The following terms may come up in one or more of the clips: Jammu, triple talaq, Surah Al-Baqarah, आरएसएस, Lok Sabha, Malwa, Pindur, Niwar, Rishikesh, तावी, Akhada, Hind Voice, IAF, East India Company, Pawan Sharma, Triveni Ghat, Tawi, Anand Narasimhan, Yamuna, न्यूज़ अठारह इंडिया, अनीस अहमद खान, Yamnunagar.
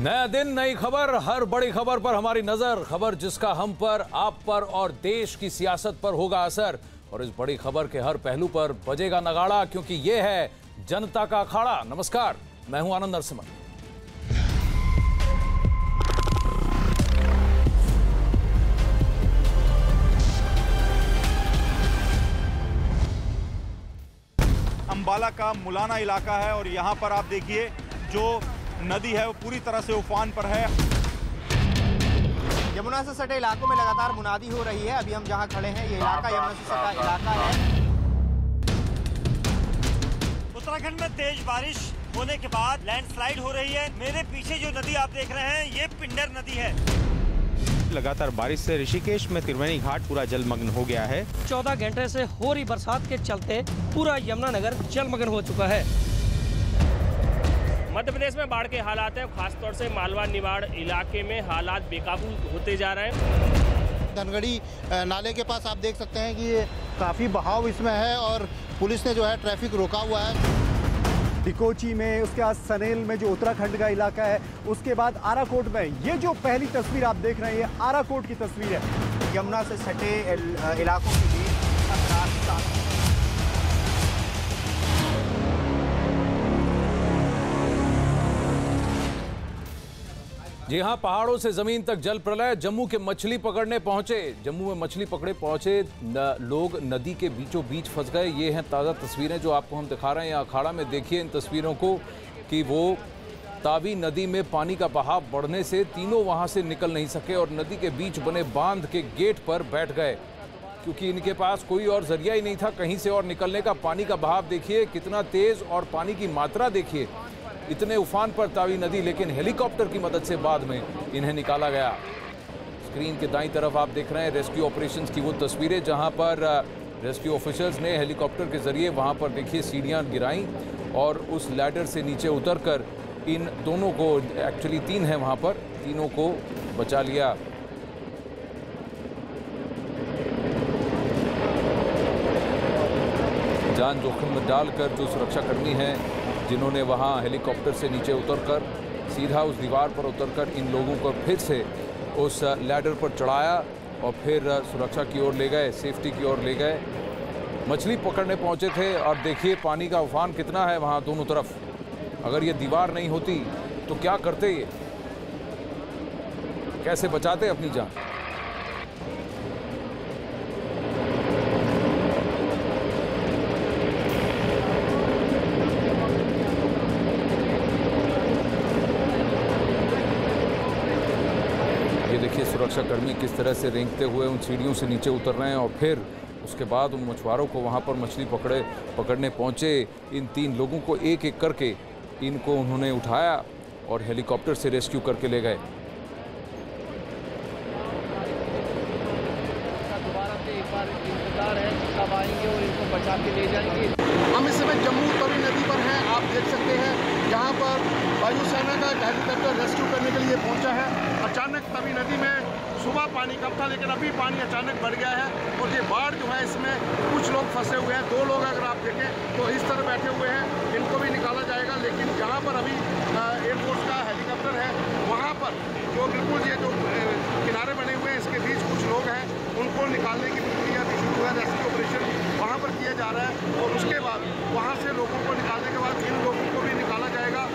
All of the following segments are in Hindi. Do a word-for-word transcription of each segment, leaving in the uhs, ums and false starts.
नया दिन, नई खबर, हर बड़ी खबर पर हमारी नजर। खबर जिसका हम पर, आप पर और देश की सियासत पर होगा असर। और इस बड़ी खबर के हर पहलू पर बजेगा नगाड़ा, क्योंकि ये है जनता का अखाड़ा। नमस्कार, मैं हूं आनंद नरसिम्हन। अंबाला का मुलाना इलाका है और यहाँ पर आप देखिए जो नदी है वो पूरी तरह से उफान पर है। यमुना से सटे इलाकों में लगातार मुनादी हो रही है। अभी हम जहाँ खड़े हैं ये इलाका यमुना से सटा इलाका है। उत्तराखंड में तेज बारिश होने के बाद लैंडस्लाइड हो रही है। मेरे पीछे जो नदी आप देख रहे हैं ये पिंडर नदी है। लगातार बारिश से ऋषिकेश में त्रिवेणी घाट पूरा जलमग्न हो गया है। चौदह घंटे से हो रही बरसात के चलते पूरा यमुनानगर जलमग्न हो चुका है। मध्य प्रदेश में बाढ़ के हालात है, खासतौर से मालवा निवाड़ इलाके में हालात बेकाबू होते जा रहे हैं। धनगढ़ी नाले के पास आप देख सकते हैं कि काफी बहाव इसमें है और पुलिस ने जो है ट्रैफिक रोका हुआ है। डिकोची में, उसके बाद सनेल में जो उत्तराखंड का इलाका है, उसके बाद आराकोट में। ये जो पहली तस्वीर आप देख रहे हैं ये आराकोट की तस्वीर है। यमुना से सटे इलाकों के बीच जी हाँ, पहाड़ों से जमीन तक जल प्रलय। जम्मू के मछली पकड़ने पहुंचे जम्मू में मछली पकड़े पहुंचे न, लोग नदी के बीचों बीच फंस गए। ये हैं ताज़ा तस्वीरें जो आपको हम दिखा रहे हैं अखाड़ा में। देखिए इन तस्वीरों को कि वो तावी नदी में पानी का बहाव बढ़ने से तीनों वहां से निकल नहीं सके और नदी के बीच बने बांध के गेट पर बैठ गए, क्योंकि इनके पास कोई और जरिया ही नहीं था कहीं से और निकलने का। पानी का बहाव देखिए कितना तेज़ और पानी की मात्रा देखिए, इतने उफान पर तावी नदी, लेकिन हेलीकॉप्टर की मदद से बाद में इन्हें निकाला गया। स्क्रीन के दाईं तरफ आप देख रहे हैं रेस्क्यू ऑपरेशंस की वो तस्वीरें, जहां पर रेस्क्यू ऑफिसर्स ने हेलीकॉप्टर के जरिए वहां पर देखिए सीढ़ियां गिराई और उस लैडर से नीचे उतरकर इन दोनों को, एक्चुअली तीन हैं वहां पर, तीनों को बचा लिया। जान जोखिम में डालकर जो सुरक्षाकर्मी हैं जिन्होंने वहां हेलीकॉप्टर से नीचे उतरकर सीधा उस दीवार पर उतरकर इन लोगों को फिर से उस लैडर पर चढ़ाया और फिर सुरक्षा की ओर ले गए, सेफ्टी की ओर ले गए। मछली पकड़ने पहुंचे थे और देखिए पानी का उफान कितना है वहां दोनों तरफ। अगर ये दीवार नहीं होती तो क्या करते, ये कैसे बचाते अपनी जान। सुरक्षाकर्मी किस तरह से रेंगते हुए उन सीढ़ियों से नीचे उतर रहे हैं और फिर उसके बाद उन मछुआरों को वहां पर मछली पकड़े पकड़ने पहुंचे इन तीन लोगों को एक एक करके इनको उन्होंने उठाया और हेलीकॉप्टर से रेस्क्यू करके ले गए। दोबारा से एक बार इंतजार है, कब आएंगे और इनको बचा के ले जाएंगे। हम इस समय जम्मू तवी नदी पर हैं, आप देख सकते हैं यहाँ पर वायुसेना का हेलीकॉप्टर रेस्क्यू करने के लिए पहुँचा है। अचानक तवी नदी में सुबह पानी कम था लेकिन अभी पानी अचानक बढ़ गया है और ये बाढ़ जो है इसमें कुछ लोग फंसे हुए हैं। दो लोग अगर आप देखें तो इस तरह बैठे हुए हैं, इनको भी निकाला जाएगा। लेकिन जहाँ पर अभी एयरफोर्स का हेलीकॉप्टर है वहाँ पर जो बिल्कुल ये जो किनारे बने हुए हैं इसके बीच कुछ लोग हैं, उनको निकालने की प्रक्रिया भी शुरू है। रेस्क्यू ऑपरेशन वहाँ पर किया जा रहा है और उसके बाद वहाँ से लोगों को निकालने के बाद इन लोगों को भी निकाला जाएगा।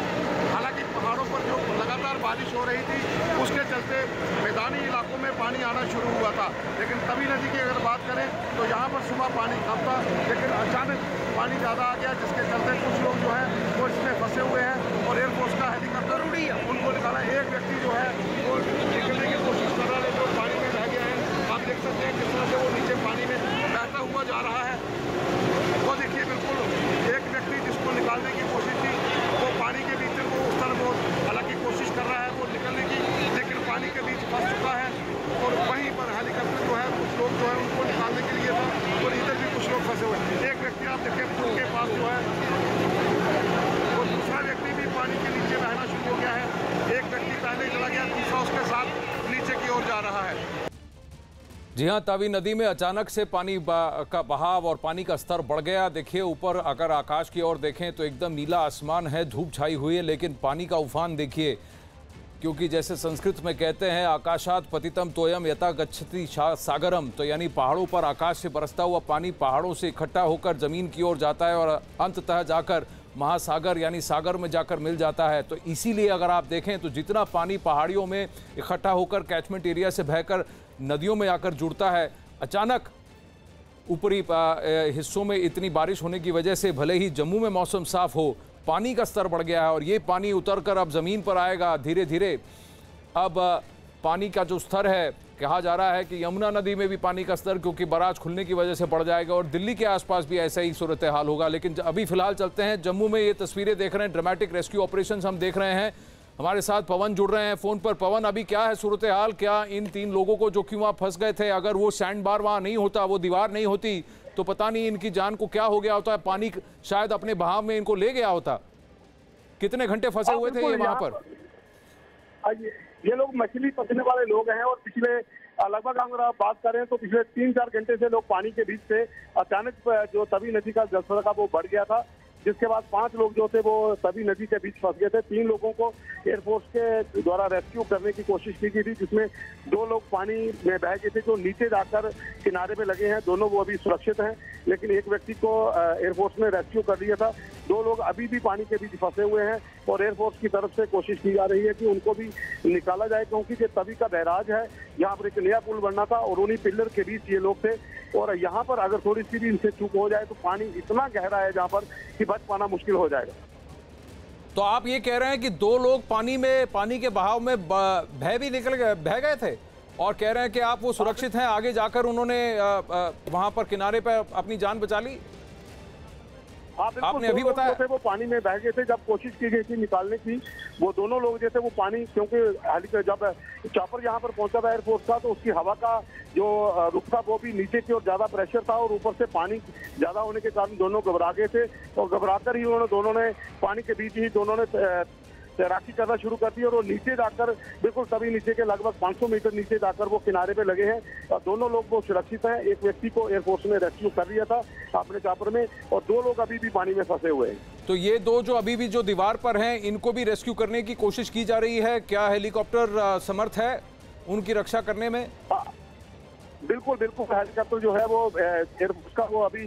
हालाँकि पहाड़ों पर जो लगातार बारिश हो रही थी उसके चलते मैदानी इलाकों में पानी आना शुरू हुआ था, लेकिन तवी नदी की अगर बात करें तो यहाँ पर सुबह पानी कम था लेकिन अचानक पानी ज़्यादा आ गया, जिसके चलते कुछ लोग जो है वो इसमें फंसे हुए हैं और एयरफोर्स का हेलीकॉप्टर उड़ी उनको निकाला। एक व्यक्ति जो है वो निकलने की कोशिश कर रहा है लेकिन पानी में रह गया है। आप देख सकते हैं किस तरह से वो नीचे पानी में बहता हुआ जा रहा है। वो देखिए बिल्कुल एक व्यक्ति जिसको निकालने की कोशिश की वो पानी के भीतर वो उस तरह वो हालांकि कोशिश कर रहा है वो निकलने की, पानी के बीच फंस चुका है और वहीं पर हेलीकॉप्टर जो है कुछ लोग जो है उनको निकालने के लिए था और इधर भी कुछ लोग फंसे हुए हैं। एक व्यक्ति आप देखें पुल के पास जो है और दूसरा व्यक्ति भी पानी के नीचे बहना शुरू हो गया है। एक व्यक्ति पहले चला गया, दूसरा उसके साथ नीचे की ओर जा रहा है। जी हाँ, तावी नदी में अचानक से पानी का बहाव और पानी का स्तर बढ़ गया। देखिए ऊपर अगर आकाश की ओर देखें तो एकदम नीला आसमान है, धूप छाई हुई है, लेकिन पानी का उफान देखिए क्योंकि जैसे संस्कृत में कहते हैं आकाशात पतितम तोयम यथा गच्छति सागरम, तो यानी पहाड़ों पर आकाश से बरसता हुआ पानी पहाड़ों से इकट्ठा होकर ज़मीन की ओर जाता है और अंततः जाकर महासागर यानी सागर में जाकर मिल जाता है। तो इसीलिए अगर आप देखें तो जितना पानी पहाड़ियों में इकट्ठा होकर कैचमेंट एरिया से बहकर नदियों में आकर जुड़ता है, अचानक ऊपरी हिस्सों में इतनी बारिश होने की वजह से भले ही जम्मू में मौसम साफ हो, पानी का स्तर बढ़ गया है और ये पानी उतर कर अब ज़मीन पर आएगा धीरे धीरे। अब पानी का जो स्तर है, कहा जा रहा है कि यमुना नदी में भी पानी का स्तर क्योंकि बराज खुलने की वजह से बढ़ जाएगा और दिल्ली के आसपास भी ऐसा ही सूरत हाल होगा। लेकिन अभी फ़िलहाल चलते हैं जम्मू में, ये तस्वीरें देख रहे हैं, ड्रामेटिक रेस्क्यू ऑपरेशन हम देख रहे हैं। हमारे साथ पवन जुड़ रहे हैं फ़ोन पर। पवन, अभी क्या है सूरत हाल? क्या इन तीन लोगों को जो कि वहाँ फंस गए थे, अगर वो सैंड बार वहाँ नहीं होता, वो दीवार नहीं होती, तो पता नहीं इनकी जान को क्या हो गया होता है। पानी शायद अपने बहाव में इनको ले गया होता। कितने घंटे फंसे हुए थे ये वहाँ पर? ये लोग मछली पकड़ने वाले लोग हैं और पिछले लगभग अगर आप बात करें तो पिछले तीन चार घंटे से लोग पानी के बीच से, अचानक जो तवी नदी का जलस्तर था वो बढ़ गया था, जिसके बाद पांच लोग जो थे वो तवी नदी के बीच फंस गए थे। तीन लोगों को एयरफोर्स के द्वारा रेस्क्यू करने की कोशिश की गई थी, जिसमें दो लोग पानी में बह गए थे जो नीचे जाकर किनारे पे लगे हैं, दोनों वो अभी सुरक्षित हैं, लेकिन एक व्यक्ति को एयरफोर्स ने रेस्क्यू कर लिया था। दो लोग अभी भी पानी के बीच फंसे हुए हैं और एयरफोर्स की तरफ से कोशिश की जा रही है कि उनको भी निकाला जाए, क्योंकि ये तवी का बैराज है, यहाँ पर एक नया पुल बनना था और उन्हीं पिलर के बीच ये लोग थे और यहाँ पर अगर थोड़ी सी भी इनसे चूक हो जाए तो पानी इतना गहरा है जहाँ पर कि बच पाना मुश्किल हो जाएगा। तो आप ये कह रहे हैं कि दो लोग पानी में, पानी के बहाव में बह भी निकल गए, बह गए थे और कह रहे हैं कि आप वो सुरक्षित हैं, आगे जाकर उन्होंने वहाँ पर किनारे पर अपनी जान बचा ली। आपने अभी बताया थे वो पानी में बह गए थे, जब कोशिश की गई थी निकालने की, वो दोनों लोग जो थे वो पानी, क्योंकि जब चॉपर यहाँ पर पहुंचा था एयरफोर्स का, तो उसकी हवा का जो रुख था वो भी नीचे की ओर ज्यादा प्रेशर था और ऊपर से पानी ज्यादा होने के कारण दोनों घबरा गए थे और घबराकर ही उन्होंने दोनों ने पानी के बीच ही दोनों ने तैराकी करना शुरू कर दी और वो नीचे जाकर बिल्कुल तभी नीचे के लगभग पाँच सौ मीटर नीचे जाकर वो किनारे पे लगे हैं और दोनों लोग वो सुरक्षित हैं। एक व्यक्ति को एयरफोर्स ने रेस्क्यू कर लिया था अपने चापर में और दो लोग अभी भी पानी में फंसे हुए हैं। तो ये दो जो अभी भी जो दीवार पर हैं, इनको भी रेस्क्यू करने की कोशिश की जा रही है। क्या हेलीकॉप्टर समर्थ है उनकी रक्षा करने में? आ, बिल्कुल बिल्कुल, हेलीकॉप्टर जो है वो एयरफोर्स का वो अभी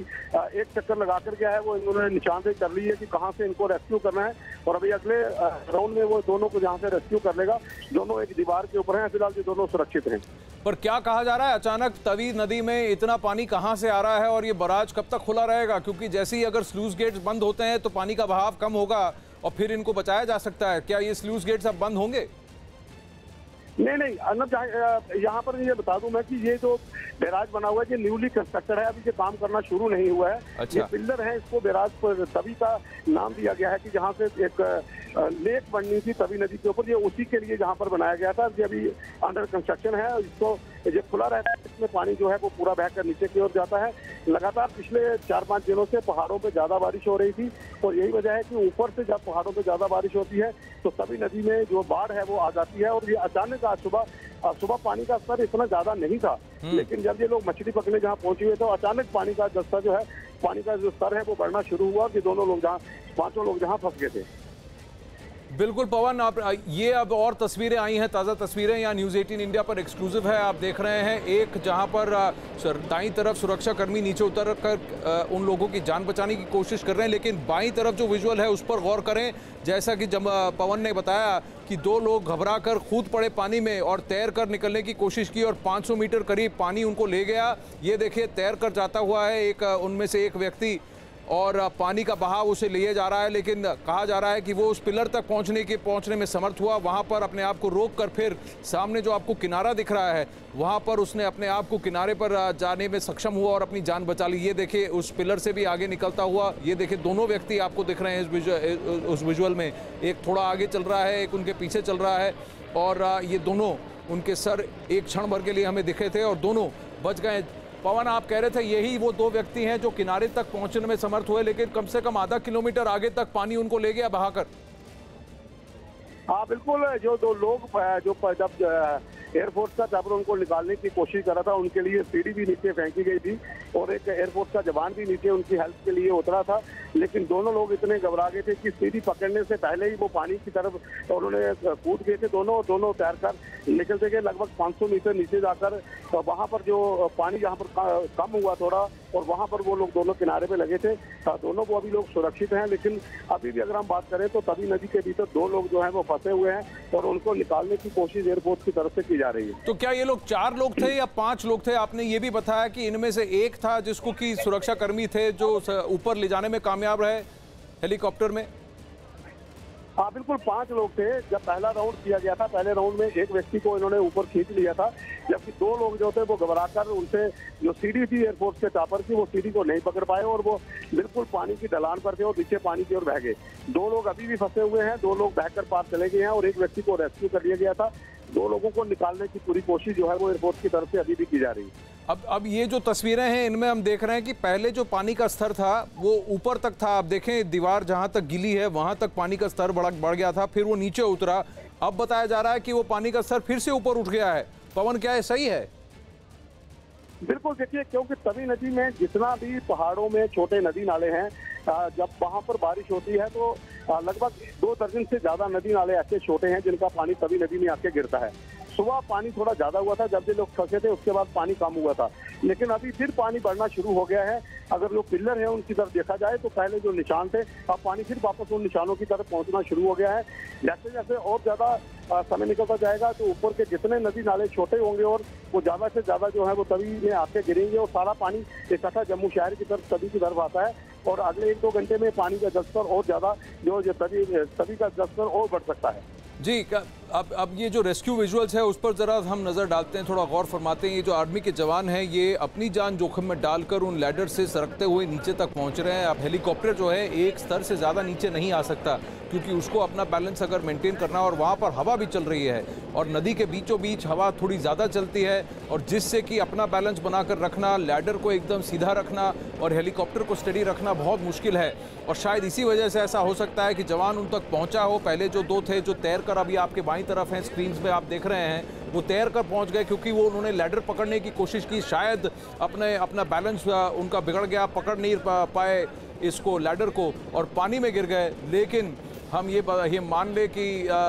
एक चक्कर लगा कर गया है, वो इन्होंने निशानदेही कर ली है कि कहाँ से इनको रेस्क्यू करना है और अभी अगले राउंड में वो दोनों को जहाँ से रेस्क्यू कर लेगा। दोनों एक दीवार के ऊपर हैं फिलहाल, जो दोनों सुरक्षित हैं। पर क्या कहा जा रहा है, अचानक तवी नदी में इतना पानी कहाँ से आ रहा है और ये बराज कब तक खुला रहेगा? क्योंकि जैसे ही अगर स्लूज गेट्स बंद होते हैं तो पानी का बहाव कम होगा और फिर इनको बचाया जा सकता है। क्या ये स्लूज गेट्स अब बंद होंगे? नहीं नहीं अनंत, यहाँ पर ये बता दूं मैं कि ये जो बैराज बना हुआ है ये न्यूली कंस्ट्रक्टेड है, अभी ये काम करना शुरू नहीं हुआ है। अच्छा। ये पिलर है, इसको बैराज पर तवी का नाम दिया गया है कि जहाँ से एक लेक बननी थी तवी नदी के ऊपर, ये उसी के लिए जहाँ पर बनाया गया था। ये अभी अंडर कंस्ट्रक्शन है और इसको ये खुला रहता है, इसमें पानी जो है वो पूरा बहकर नीचे की ओर जाता है। लगातार पिछले चार पाँच दिनों से पहाड़ों पर ज़्यादा बारिश हो रही थी और यही वजह है कि ऊपर से जब पहाड़ों पर ज़्यादा बारिश होती है तो तवी नदी में जो बाढ़ है वो आ जाती है और ये अचानक आज सुबह सुबह पानी का स्तर इतना ज्यादा नहीं था, लेकिन जब ये लोग मछली पकड़ने जहाँ पहुंचे हुए थे तो अचानक पानी का जस्ता जो है, पानी का जो स्तर है वो बढ़ना शुरू हुआ कि दोनों लोग जहाँ, पांचों लोग जहाँ फंस गए थे। बिल्कुल पवन, आप ये अब और तस्वीरें आई हैं, ताज़ा तस्वीरें यहाँ न्यूज़ अठारह इंडिया पर एक्सक्लूसिव है, आप देख रहे हैं। एक जहाँ पर दाईं तरफ सुरक्षाकर्मी नीचे उतर कर उन लोगों की जान बचाने की कोशिश कर रहे हैं, लेकिन बाईं तरफ जो विजुअल है उस पर गौर करें। जैसा कि जब पवन ने बताया कि दो लोग घबरा कर कूद पड़े पानी में और तैर कर निकलने की कोशिश की और पाँच सौ मीटर करीब पानी उनको ले गया। ये देखिए तैर कर जाता हुआ है एक, उनमें से एक व्यक्ति, और पानी का बहाव उसे लिए जा रहा है, लेकिन कहा जा रहा है कि वो उस पिलर तक पहुंचने के पहुंचने में समर्थ हुआ। वहां पर अपने आप को रोक कर, फिर सामने जो आपको किनारा दिख रहा है वहां पर उसने अपने आप को किनारे पर जाने में सक्षम हुआ और अपनी जान बचा ली। ये देखिए उस पिलर से भी आगे निकलता हुआ, ये देखिए दोनों व्यक्ति आपको दिख रहे हैं इस विजुअल, उस विजुअल में। एक थोड़ा आगे चल रहा है, एक उनके पीछे चल रहा है और ये दोनों, उनके सर एक क्षण भर के लिए हमें दिखे थे और दोनों बच गए। पवन, आप कह रहे थे यही वो दो व्यक्ति हैं जो किनारे तक पहुंचने में समर्थ हुए, लेकिन कम से कम आधा किलोमीटर आगे तक पानी उनको ले गया बहाकर। हाँ बिल्कुल, जो दो लोग जो जब एयरफोर्स का जब उनको निकालने की कोशिश कर रहा था, उनके लिए सीढ़ी भी नीचे फेंकी गई थी और एक एयरपोर्ट का जवान भी नीचे उनकी हेल्प के लिए उतरा था, लेकिन दोनों लोग इतने घबरा गए थे कि सीढ़ी पकड़ने से पहले ही वो पानी की तरफ उन्होंने कूद गए थे। दोनों दोनों तैरकर निकलते गए, लगभग पाँच सौ मीटर नीचे जाकर वहाँ पर जो पानी जहाँ पर कम हुआ थोड़ा, और वहाँ पर वो लोग दोनों किनारे पे लगे थे। दोनों वो अभी लोग सुरक्षित हैं, लेकिन अभी भी अगर हम बात करें तो तवी नदी के भीतर दो लोग जो हैं वो फंसे हुए हैं और उनको निकालने की कोशिश एयरपोर्ट की तरफ से की जा रही है। तो क्या ये लोग चार लोग थे या पाँच लोग थे? आपने ये भी बताया कि इनमें से एक था जिसको कि सुरक्षाकर्मी थे जो ऊपर ले जाने में कामयाब रहे हेलीकॉप्टर में। हाँ बिल्कुल, पांच लोग थे। जब पहला राउंड किया गया था, पहले राउंड में एक व्यक्ति को इन्होंने ऊपर खींच लिया था, जबकि दो लोग जो थे वो घबराकर उनसे जो सीढ़ी थी एयरपोर्ट से टापर की, वो सीढ़ी को नहीं पकड़ पाए और वो बिल्कुल पानी की ढलान पर थे और नीचे पानी की ओर बह गए। दो लोग अभी भी फंसे हुए हैं, दो लोग बहकर पार चले गए हैं और एक व्यक्ति को रेस्क्यू कर लिया गया था। दो लोगों को निकालने की पूरी कोशिश जो है वो एयरपोर्ट की तरफ से अभी भी की जा रही है। अब अब ये जो तस्वीरें हैं इनमें हम देख रहे हैं कि पहले जो पानी का स्तर था वो ऊपर तक था। आप देखें दीवार जहां तक गिली है वहां तक पानी का स्तर बढ़ बढ़ गया था, फिर वो नीचे उतरा। अब बताया जा रहा है कि वो पानी का स्तर फिर से ऊपर उठ गया है। पवन, क्या है सही है? बिल्कुल, देखिए क्योंकि तवी नदी में जितना भी पहाड़ों में छोटे नदी नाले हैं, जब वहाँ पर बारिश होती है तो लगभग दो दर्जन से ज़्यादा नदी नाले ऐसे छोटे हैं जिनका पानी तवी नदी में आके गिरता है। सुबह पानी थोड़ा ज़्यादा हुआ था, जब ये लोग फंसे थे उसके बाद पानी कम हुआ था, लेकिन अभी फिर पानी बढ़ना शुरू हो गया है। अगर जो पिलर है उनकी तरफ देखा जाए तो पहले जो निशान थे, अब पानी फिर वापस उन निशानों की तरफ पहुंचना शुरू हो गया है। जैसे जैसे और ज़्यादा समय निकलता जाएगा तो ऊपर के जितने नदी नाले छोटे होंगे और वो ज़्यादा से ज़्यादा जो है वो तवी में आके गिरेंगे और सारा पानी इकट्ठा जम्मू शहर की तरफ तवी की तरफ आता है और अगले एक दो घंटे में पानी का जलस्तर और ज़्यादा जो तवी तवी का जलस्तर और बढ़ सकता है। जी, अब अब ये जो रेस्क्यू विजुअल्स है उस पर ज़रा हम नज़र डालते हैं, थोड़ा गौर फरमाते हैं। ये जो आर्मी के जवान हैं ये अपनी जान जोखिम में डालकर उन लैडर से सरकते हुए नीचे तक पहुंच रहे हैं। अब हेलीकॉप्टर जो है एक स्तर से ज़्यादा नीचे नहीं आ सकता क्योंकि उसको अपना बैलेंस अगर मेंटेन करना, और वहाँ पर हवा भी चल रही है और नदी के बीचों बीच हवा थोड़ी ज़्यादा चलती है, और जिससे कि अपना बैलेंस बनाकर रखना, लैडर को एकदम सीधा रखना और हेलीकॉप्टर को स्टडी रखना बहुत मुश्किल है। और शायद इसी वजह से ऐसा हो सकता है कि जवान उन तक पहुँचा हो। पहले जो दो थे जो तैर कर अभी आपके बाईं तरफ हैं, स्क्रीन्स पे आप देख रहे हैं, वो तैर कर पहुँच गए क्योंकि वो उन्होंने लैडर पकड़ने की कोशिश की, शायद अपने अपना बैलेंस उनका बिगड़ गया, पकड़ नहीं पाए इसको लैडर को और पानी में गिर गए। लेकिन हम ये ये मान लें कि आ,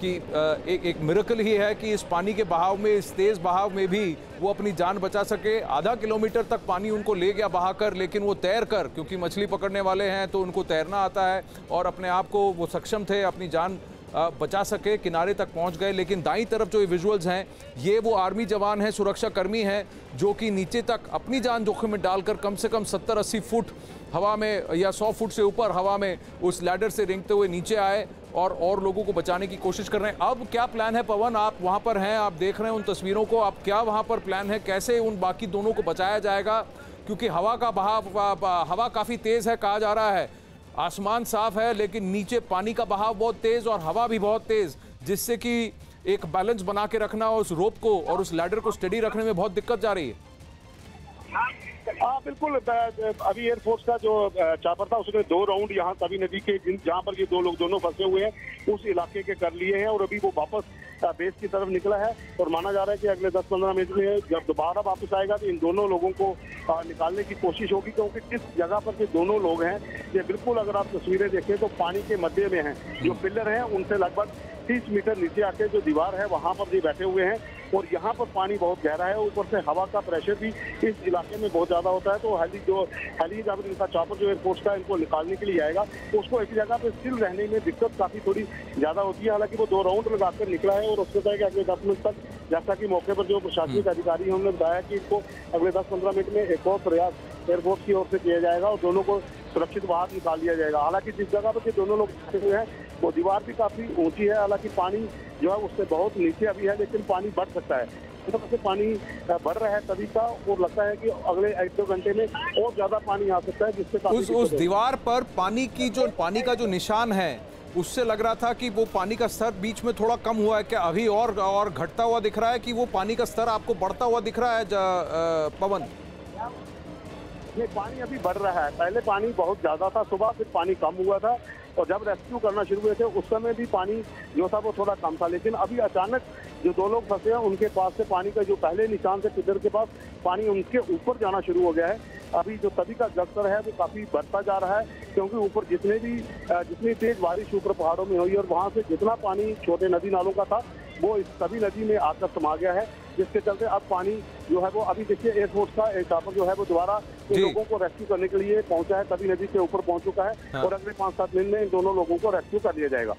कि आ, एक एक मिरेकल ही है कि इस पानी के बहाव में, इस तेज़ बहाव में भी वो अपनी जान बचा सके। आधा किलोमीटर तक पानी उनको ले गया बहाकर, लेकिन वो तैर कर, क्योंकि मछली पकड़ने वाले हैं तो उनको तैरना आता है, और अपने आप को वो सक्षम थे अपनी जान बचा सके, किनारे तक पहुंच गए। लेकिन दाईं तरफ जो ये विजुअल्स हैं ये वो आर्मी जवान हैं, सुरक्षाकर्मी हैं, जो कि नीचे तक अपनी जान जोखिम में डालकर कम से कम सत्तर अस्सी फुट हवा में या सौ फुट से ऊपर हवा में उस लैडर से रेंगते हुए नीचे आए और और लोगों को बचाने की कोशिश कर रहे हैं। अब क्या प्लान है पवन? आप वहाँ पर हैं, आप देख रहे हैं उन तस्वीरों को, आप क्या वहाँ पर प्लान है, कैसे उन बाकी दोनों को बचाया जाएगा? क्योंकि हवा का बहाव, हवा काफ़ी तेज़ है कहा जा रहा है, आसमान साफ है, लेकिन नीचे पानी का बहाव बहुत तेज़ और हवा भी बहुत तेज़, जिससे कि एक बैलेंस बना के रखना उस रोप को और उस लैडर को स्टडी रखने में बहुत दिक्कत जा रही है। हाँ बिल्कुल, अभी एयरफोर्स का जो चापर था उसने दो राउंड यहाँ तवी नदी के जिन जहाँ पर ये दो लोग दोनों फंसे हुए हैं उस इलाके के कर लिए हैं और अभी वो वापस बेस की तरफ निकला है और माना जा रहा है कि अगले दस पंद्रह मिनट में जब दोबारा वापस आएगा तो इन दोनों लोगों को निकालने की कोशिश होगी, क्योंकि जिस जगह पर ये दोनों लोग हैं ये बिल्कुल अगर आप तस्वीरें देखें तो पानी के मध्य में हैं। जो पिलर हैं उनसे लगभग तीस मीटर नीचे आके जो दीवार है वहाँ पर ये बैठे हुए हैं और यहाँ पर पानी बहुत गहरा है, ऊपर से हवा का प्रेशर भी इस इलाके में बहुत ज़्यादा होता है। तो हेली जो हेली जब इनका चापर जो एयरफोर्स का इनको निकालने के लिए आएगा उसको एक जगह पर स्थिर रहने में दिक्कत काफ़ी थोड़ी ज़्यादा होती है। हालांकि वो दो राउंड लगाकर निकला है और उसके तहत अगले दस मिनट तक, जैसा कि मौके पर जो प्रशासनिक अधिकारी हैं उन्होंने बताया कि इसको अगले दस पंद्रह मिनट में एक और प्रयास एयरफोर्स की ओर से किया जाएगा और दोनों को सुरक्षित बाहर निकाल लिया जाएगा। हालांकि जिस जगह पर ये दोनों लोग बैठे हुए हैं वो दीवार भी काफ़ी ऊंची है, हालांकि पानी जो है उससे बहुत नीचे अभी है, लेकिन पानी बढ़ सकता है। मतलब से पानी बढ़ रहा है तभी का, और लगता है कि अगले एक दो घंटे में और ज़्यादा पानी आ सकता है, जिससे उस उस दीवार पर पानी की जो पानी का जो निशान है उससे लग रहा था कि वो पानी का स्तर बीच में थोड़ा कम हुआ है। क्या अभी और और घटता हुआ दिख रहा है कि वो पानी का स्तर आपको बढ़ता हुआ दिख रहा है पवन? ये पानी अभी बढ़ रहा है, पहले पानी बहुत ज़्यादा था सुबह, फिर पानी कम हुआ था और जब रेस्क्यू करना शुरू हुए थे उस समय भी पानी जो था वो थोड़ा कम था, लेकिन अभी अचानक जो दो लोग फंसे हैं उनके पास से पानी का जो पहले निशान से पिलर के पास पानी उनके ऊपर जाना शुरू हो गया है। अभी जो तभी का जलस्तर है वो काफ़ी बढ़ता जा रहा है, क्योंकि ऊपर जितने भी जितनी तेज बारिश ऊपर पहाड़ों में हुई और वहाँ से जितना पानी छोटे नदी नालों का था वो इस तवी नदी में आकर समा गया है, जिसके चलते अब पानी जो है वो अभी देखिए एयरफोर्स का हेलीकॉप्टर जो है वो दोबारा इन लोगों को रेस्क्यू करने के लिए पहुंचा है, तवी नदी के ऊपर पहुंच चुका है। हाँ। और अगले पाँच सात दिन में इन दोनों लोगों को रेस्क्यू कर लिया जाएगा।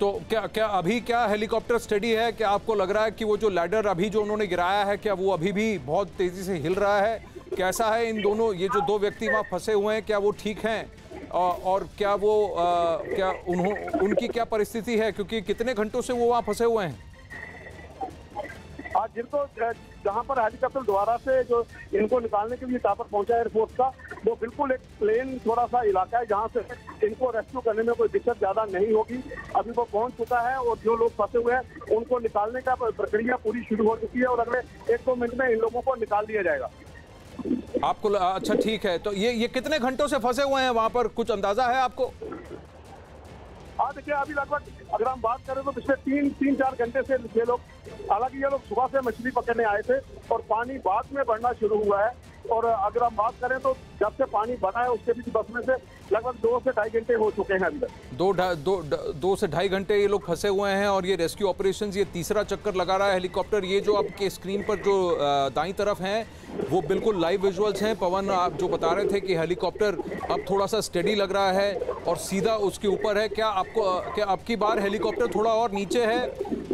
तो क्या क्या अभी क्या हेलीकॉप्टर स्टडी है? क्या आपको लग रहा है कि वो जो लैडर अभी जो उन्होंने गिराया है क्या वो अभी भी बहुत तेजी से हिल रहा है? कैसा है इन दोनों, ये जो दो व्यक्ति वहाँ फंसे हुए हैं क्या वो ठीक हैं और क्या वो आ, क्या उन्हों उनकी क्या परिस्थिति है, क्योंकि कितने घंटों से वो वहाँ फंसे हुए हैं? आज जिनको जहाँ पर हेलीकॉप्टर द्वारा से जो इनको निकालने के लिए पर पहुंचा एयरफोर्स का, वो बिल्कुल एक प्लेन थोड़ा सा इलाका है जहाँ से इनको रेस्क्यू करने में कोई दिक्कत ज़्यादा नहीं होगी। अभी वो पहुंच चुका है और जो लोग फंसे हुए हैं उनको निकालने का प्रक्रिया पूरी शुरू हो चुकी है और अगले एक दो मिनट में इन लोगों को निकाल दिया जाएगा। आपको अच्छा ठीक है, तो ये ये कितने घंटों से फंसे हुए हैं वहाँ पर, कुछ अंदाजा है आपको? हाँ देखिए, अभी लगभग अगर हम बात करें तो पिछले तीन तीन चार घंटे से ये लोग, हालांकि ये लोग सुबह से मछली पकड़ने आए थे और पानी बाद में बढ़ना शुरू हुआ है, और अगर हम बात करें तो जब से पानी बढ़ा है उसके बीच बस में से लगभग दो से ढाई घंटे हो चुके हैं अभी तक। दो ढाई दो, दो से ढाई घंटे ये लोग फंसे हुए हैं और ये रेस्क्यू ऑपरेशन ये तीसरा चक्कर लगा रहा है हेलीकॉप्टर। ये जो आपके स्क्रीन पर जो दाईं तरफ हैं वो बिल्कुल लाइव विजुअल्स हैं। पवन, आप जो बता रहे थे कि हेलीकॉप्टर अब थोड़ा सा स्टडी लग रहा है और सीधा उसके ऊपर है, क्या आपको क्या आपकी बार हेलीकॉप्टर थोड़ा और नीचे है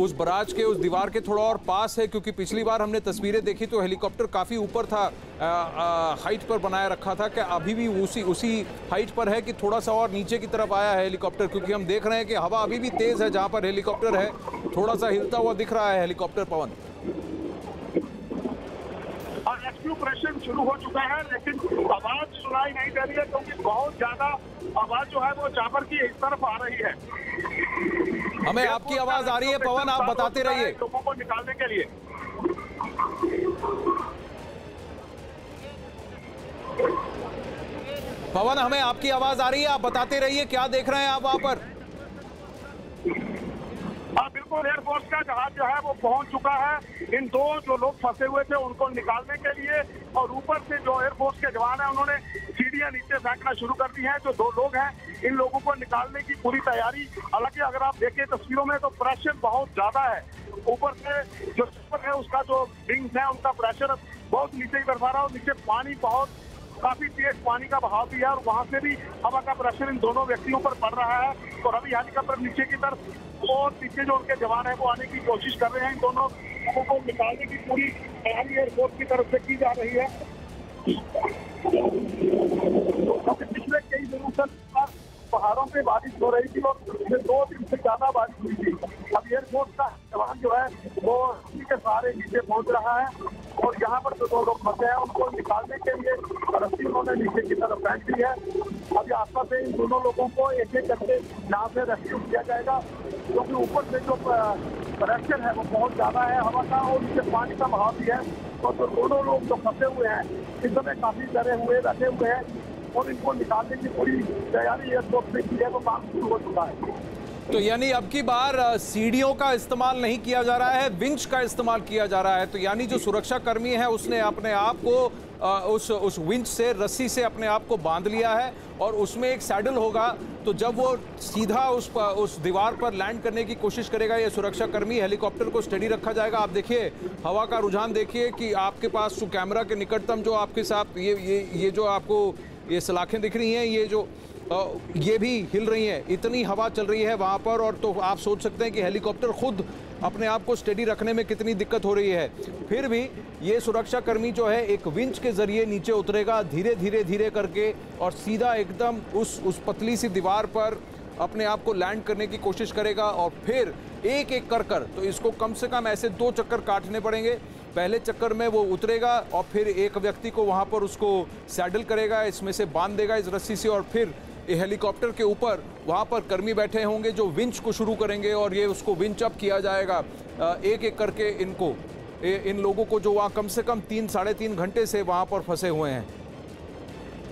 उस बराज के, उस दीवार के थोड़ा और पास है? क्योंकि पिछली बार हमने तस्वीरें देखी तो हेलीकॉप्टर काफ़ी ऊपर था, आ, आ, हाइट पर बनाए रखा था। क्या अभी भी उसी उसी हाइट पर है कि थोड़ा सा और नीचे की तरफ आया है हेलीकॉप्टर? क्योंकि हम देख रहे हैं कि हवा अभी भी तेज़ है, जहाँ पर हेलीकॉप्टर है थोड़ा सा हिलता हुआ दिख रहा है हेलीकॉप्टर। पवन, रेस्क्यू ऑपरेशन शुरू हो चुका है लेकिन आवाज़ सुनाई नहीं दे रही है, क्योंकि बहुत ज़्यादा आवाज़ जो है वो चापर की इस तरफ आ रही है। हमें आपकी आवाज आ रही है पवन, आप बताते रहिए। लोगों को निकालने के लिए पवन, हमें आपकी आवाज आ रही है, आप बताते रहिए क्या देख रहे हैं आप वहाँ पर? हाँ बिल्कुल, एयरफोर्स का जहाज जो है वो पहुंच चुका है। इन दो जो लोग फंसे हुए थे उनको निकालने के लिए, और ऊपर से जो एयरफोर्स के जवान है उन्होंने सीढ़ियां नीचे फेंकना शुरू कर दी है। जो दो लोग हैं इन लोगों को निकालने की पूरी तैयारी, हालांकि अगर आप देखें तस्वीरों में तो प्रेशर बहुत ज्यादा है। ऊपर से जो ऊपर है उसका जो विंग्स है उनका प्रेशर बहुत नीचे की तरफ आ रहा है और नीचे पानी बहुत काफी तेज पानी का बहाव भी है और वहाँ से भी हवा का प्रेशर इन दोनों व्यक्तियों पर पड़ रहा है। और अभी हेलीकॉप्टर नीचे की तरफ और पीछे जो उनके जवान है वो आने की कोशिश कर रहे हैं। इन दोनों लोगों को निकालने की पूरी तैयारी एयरफोर्स की तरफ से की जा रही है। पिछले कई दिनों तक पहाड़ों पे बारिश हो रही थी और पिछले दो दिन से ज्यादा बारिश हुई थी। अब एयरफोर्स का जवान जो है वो रस्सी के सहारे नीचे पहुंच रहा है और यहाँ पर जो दो लोग फंसे हैं उनको निकालने के लिए रस्सी उन्होंने नीचे की तरफ फेंक दी है। अब आस्था से इन दोनों लोगों को एक एक करके यहाँ से रेस्क्यू किया जाएगा, क्योंकि ऊपर से जो प्रेशर है वो बहुत ज्यादा है हवा का और नीचे पानी का बहाव भी है। और जो दोनों लोग जो फंसे हुए हैं इस समय काफी डरे हुए बैठे हुए हैं और इनको निकालने की पूरी तैयारी एयरफोर्स ने की है, वो काम शुरू हो चुका है। तो यानी अब की बार सीढ़ियों का इस्तेमाल नहीं किया जा रहा है, विंच का इस्तेमाल किया जा रहा है। तो यानी जो सुरक्षा कर्मी है उसने अपने आप को उस उस विंच से, रस्सी से अपने आप को बांध लिया है और उसमें एक सैडल होगा। तो जब वो सीधा उस उस दीवार पर लैंड करने की कोशिश करेगा ये सुरक्षा कर्मी, हेलीकॉप्टर को स्टडी रखा जाएगा। आप देखिए हवा का रुझान देखिए कि आपके पास जो कैमरा के निकटतम जो आपके साथ ये ये ये जो आपको ये सलाखें दिख रही हैं, ये जो ये भी हिल रही हैं, इतनी हवा चल रही है वहाँ पर। और तो आप सोच सकते हैं कि हेलीकॉप्टर खुद अपने आप को स्टडी रखने में कितनी दिक्कत हो रही है। फिर भी ये सुरक्षाकर्मी जो है एक विंच के ज़रिए नीचे उतरेगा धीरे धीरे धीरे करके और सीधा एकदम उस उस पतली सी दीवार पर अपने आप को लैंड करने की कोशिश करेगा और फिर एक एक कर कर, तो इसको कम से कम ऐसे दो चक्कर काटने पड़ेंगे। पहले चक्कर में वो उतरेगा और फिर एक व्यक्ति को वहाँ पर उसको सैडल करेगा, इसमें से बांध देगा इस रस्सी से, और फिर हेलीकॉप्टर के ऊपर वहाँ पर कर्मी बैठे होंगे जो विंच को शुरू करेंगे और ये उसको विंच अप किया जाएगा एक एक करके इनको, इन लोगों को जो वहाँ कम से कम तीन साढ़े तीन घंटे से वहाँ पर फंसे हुए हैं।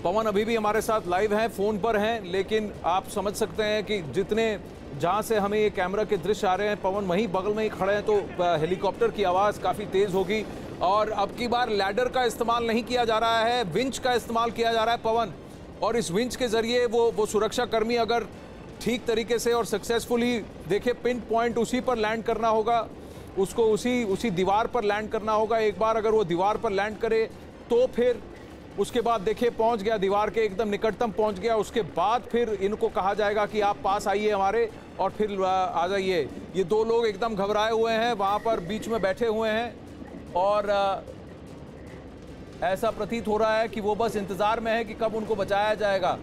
पवन अभी भी हमारे साथ लाइव हैं, फ़ोन पर हैं, लेकिन आप समझ सकते हैं कि जितने जहाँ से हमें ये कैमरा के दृश्य आ रहे हैं पवन वहीं बगल में ही खड़े हैं, तो हेलीकॉप्टर की आवाज़ काफ़ी तेज़ होगी और अब की बार लैडर का इस्तेमाल नहीं किया जा रहा है, विंच का इस्तेमाल किया जा रहा है पवन, और इस विंच के जरिए वो वो सुरक्षाकर्मी अगर ठीक तरीके से और सक्सेसफुली देखे, पिन पॉइंट उसी पर लैंड करना होगा, उसको उसी उसी दीवार पर लैंड करना होगा। एक बार अगर वो दीवार पर लैंड करे तो फिर उसके बाद देखिए पहुंच गया, दीवार के एकदम निकटतम पहुंच गया, उसके बाद फिर इनको कहा जाएगा कि आप पास आइए हमारे और फिर आ जाइए। ये दो लोग एकदम घबराए हुए हैं, वहाँ पर बीच में बैठे हुए हैं और ऐसा प्रतीत हो रहा है कि वो बस इंतज़ार में है कि कब उनको बचाया जाएगा।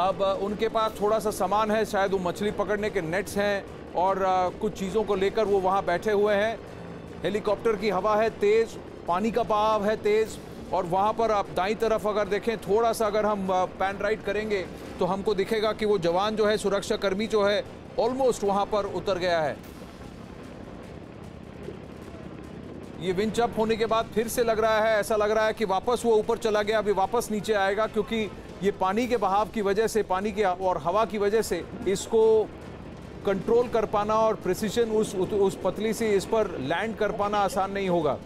अब उनके पास थोड़ा सा सामान है, शायद वो मछली पकड़ने के नेट्स हैं और कुछ चीज़ों को लेकर वो वहाँ बैठे हुए हैं। हेलीकॉप्टर की हवा है तेज़, पानी का बहाव है तेज़, और वहाँ पर आप दाईं तरफ अगर देखें, थोड़ा सा अगर हम पैन राइट करेंगे तो हमको दिखेगा कि वो जवान जो है, सुरक्षाकर्मी जो है, ऑलमोस्ट वहाँ पर उतर गया है। ये विंच अप होने के बाद फिर से लग रहा है, ऐसा लग रहा है कि वापस वो ऊपर चला गया, अभी वापस नीचे आएगा, क्योंकि ये पानी के बहाव की वजह से, पानी के और हवा की वजह से इसको कंट्रोल कर पाना और प्रिसीजन उस उस पतली सी इस पर लैंड कर पाना आसान नहीं होगा।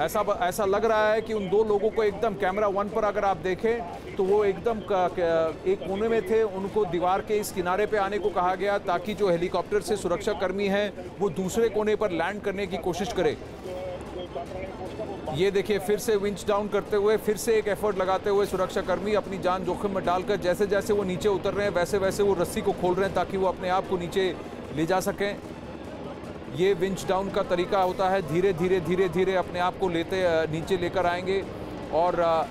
ऐसा ऐसा लग रहा है कि उन दो लोगों को एकदम कैमरा वन पर अगर आप देखें तो वो एकदम एक कोने में थे, उनको दीवार के इस किनारे पे आने को कहा गया ताकि जो हेलीकॉप्टर से सुरक्षाकर्मी हैं वो दूसरे कोने पर लैंड करने की कोशिश करें। ये देखिए फिर से विंच डाउन करते हुए, फिर से एक एफर्ट लगाते हुए सुरक्षाकर्मी अपनी जान जोखिम में डालकर, जैसे जैसे वो नीचे उतर रहे हैं वैसे वैसे वो रस्सी को खोल रहे हैं ताकि वो अपने आप को नीचे ले जा सकें। ये विंच डाउन का तरीका होता है, धीरे धीरे धीरे धीरे अपने आप को लेते नीचे लेकर आएंगे और आ,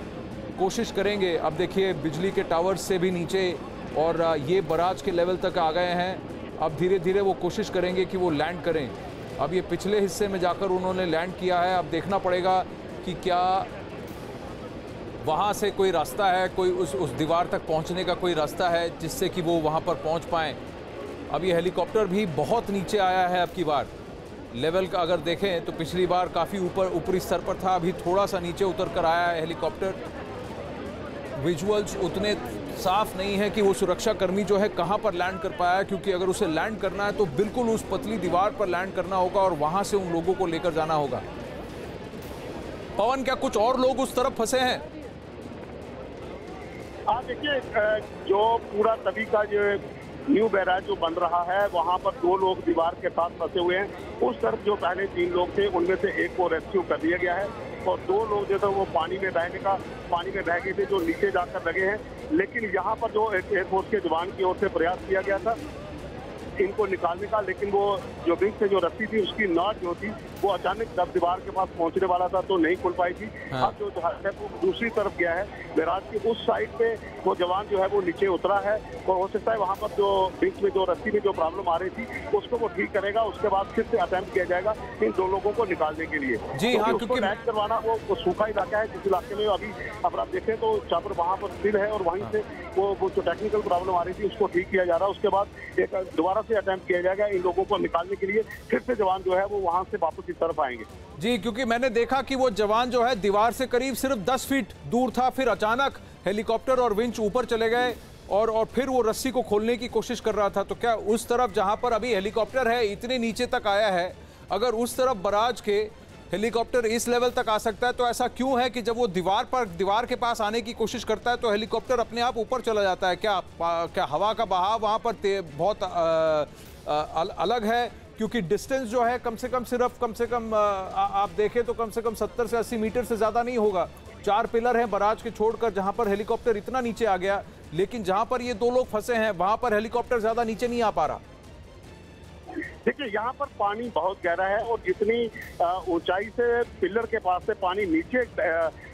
कोशिश करेंगे। अब देखिए बिजली के टावर से भी नीचे और आ, ये बराज के लेवल तक आ गए हैं। अब धीरे धीरे वो कोशिश करेंगे कि वो लैंड करें। अब ये पिछले हिस्से में जाकर उन्होंने लैंड किया है, अब देखना पड़ेगा कि क्या वहाँ से कोई रास्ता है, कोई उस उस दीवार तक पहुँचने का कोई रास्ता है जिससे कि वो वहाँ पर पहुँच पाएँ। अब ये हेलीकॉप्टर भी बहुत नीचे आया है, अब की बार लेवल का अगर देखें तो पिछली बार काफ़ी ऊपर ऊपरी स्तर पर था, अभी थोड़ा सा नीचे उतर कर आया है हेलीकॉप्टर। विजुअल्स उतने साफ नहीं है कि वो सुरक्षाकर्मी जो है कहाँ पर लैंड कर पाया है, क्योंकि अगर उसे लैंड करना है तो बिल्कुल उस पतली दीवार पर लैंड करना होगा और वहाँ से उन लोगों को लेकर जाना होगा। पवन, क्या कुछ और लोग उस तरफ फंसे हैं? हाँ देखिए, जो पूरा तभी का जो न्यू बैराज जो बन रहा है वहां पर दो लोग दीवार के पास फंसे हुए हैं। उस तरफ जो पहले तीन लोग थे उनमें से एक को रेस्क्यू कर दिया गया है और दो लोग जो थे वो पानी में बहने का पानी में बह गए थे जो नीचे जाकर लगे हैं। लेकिन यहां पर जो एयरफोर्स के जवान की ओर से प्रयास किया गया था इनको निकालने का, लेकिन वो जो विंग से जो रस्सी थी उसकी नॉट जो थी वो अचानक जब दीवार के पास पहुंचने वाला था तो नहीं खुल पाई थी। हाँ। अब जो जहाज है वो दूसरी तरफ गया है, बैराज के उस साइड पे वो जवान जो है वो नीचे उतरा है और हो सकता है वहाँ पर जो बीच में जो रस्सी में जो प्रॉब्लम आ रही थी उसको वो ठीक करेगा, उसके बाद फिर से अटेम्प्ट किया जाएगा इन दो लोगों को निकालने के लिए। जी हाँ, क्योंकि लैंड करवाना वो सूखा इलाका है जिस इलाके में अभी अगर आप देखें तो चापर वहाँ पर स्थिर है और वहीं से वो जो टेक्निकल प्रॉब्लम आ रही थी उसको ठीक किया जा रहा है। उसके बाद एक दोबारा अटेम्प्ट किया जाएगा इन लोगों को निकालने के लिए, फिर से जवान जो है वो वहां से वापस इस तरफ आएंगे। जी, क्योंकि मैंने देखा कि वो जवान जो है दीवार से करीब सिर्फ दस फीट दूर था, फिर अचानक हेलीकॉप्टर और विंच ऊपर चले गए और और फिर वो रस्सी को खोलने की कोशिश कर रहा था। तो क्या उस तरफ जहां पर अभी हेलीकॉप्टर है इतने नीचे तक आया है, अगर उस तरफ बराज के हेलीकॉप्टर इस लेवल तक आ सकता है तो ऐसा क्यों है कि जब वो दीवार पर दीवार के पास आने की कोशिश करता है तो हेलीकॉप्टर अपने आप ऊपर चला जाता है? क्या क्या हवा का बहाव वहाँ पर बहुत आ, आ, अलग है? क्योंकि डिस्टेंस जो है कम से कम सिर्फ कम से कम आ, आप देखें तो कम से कम सत्तर से अस्सी मीटर से ज़्यादा नहीं होगा। चार पिलर हैं बराज के छोड़कर जहाँ पर हेलीकॉप्टर इतना नीचे आ गया, लेकिन जहाँ पर ये दो लोग फंसे हैं वहाँ पर हेलीकॉप्टर ज़्यादा नीचे नहीं आ पा रहा। देखिए यहाँ पर पानी बहुत गहरा है और जितनी ऊंचाई से पिलर के पास से पानी नीचे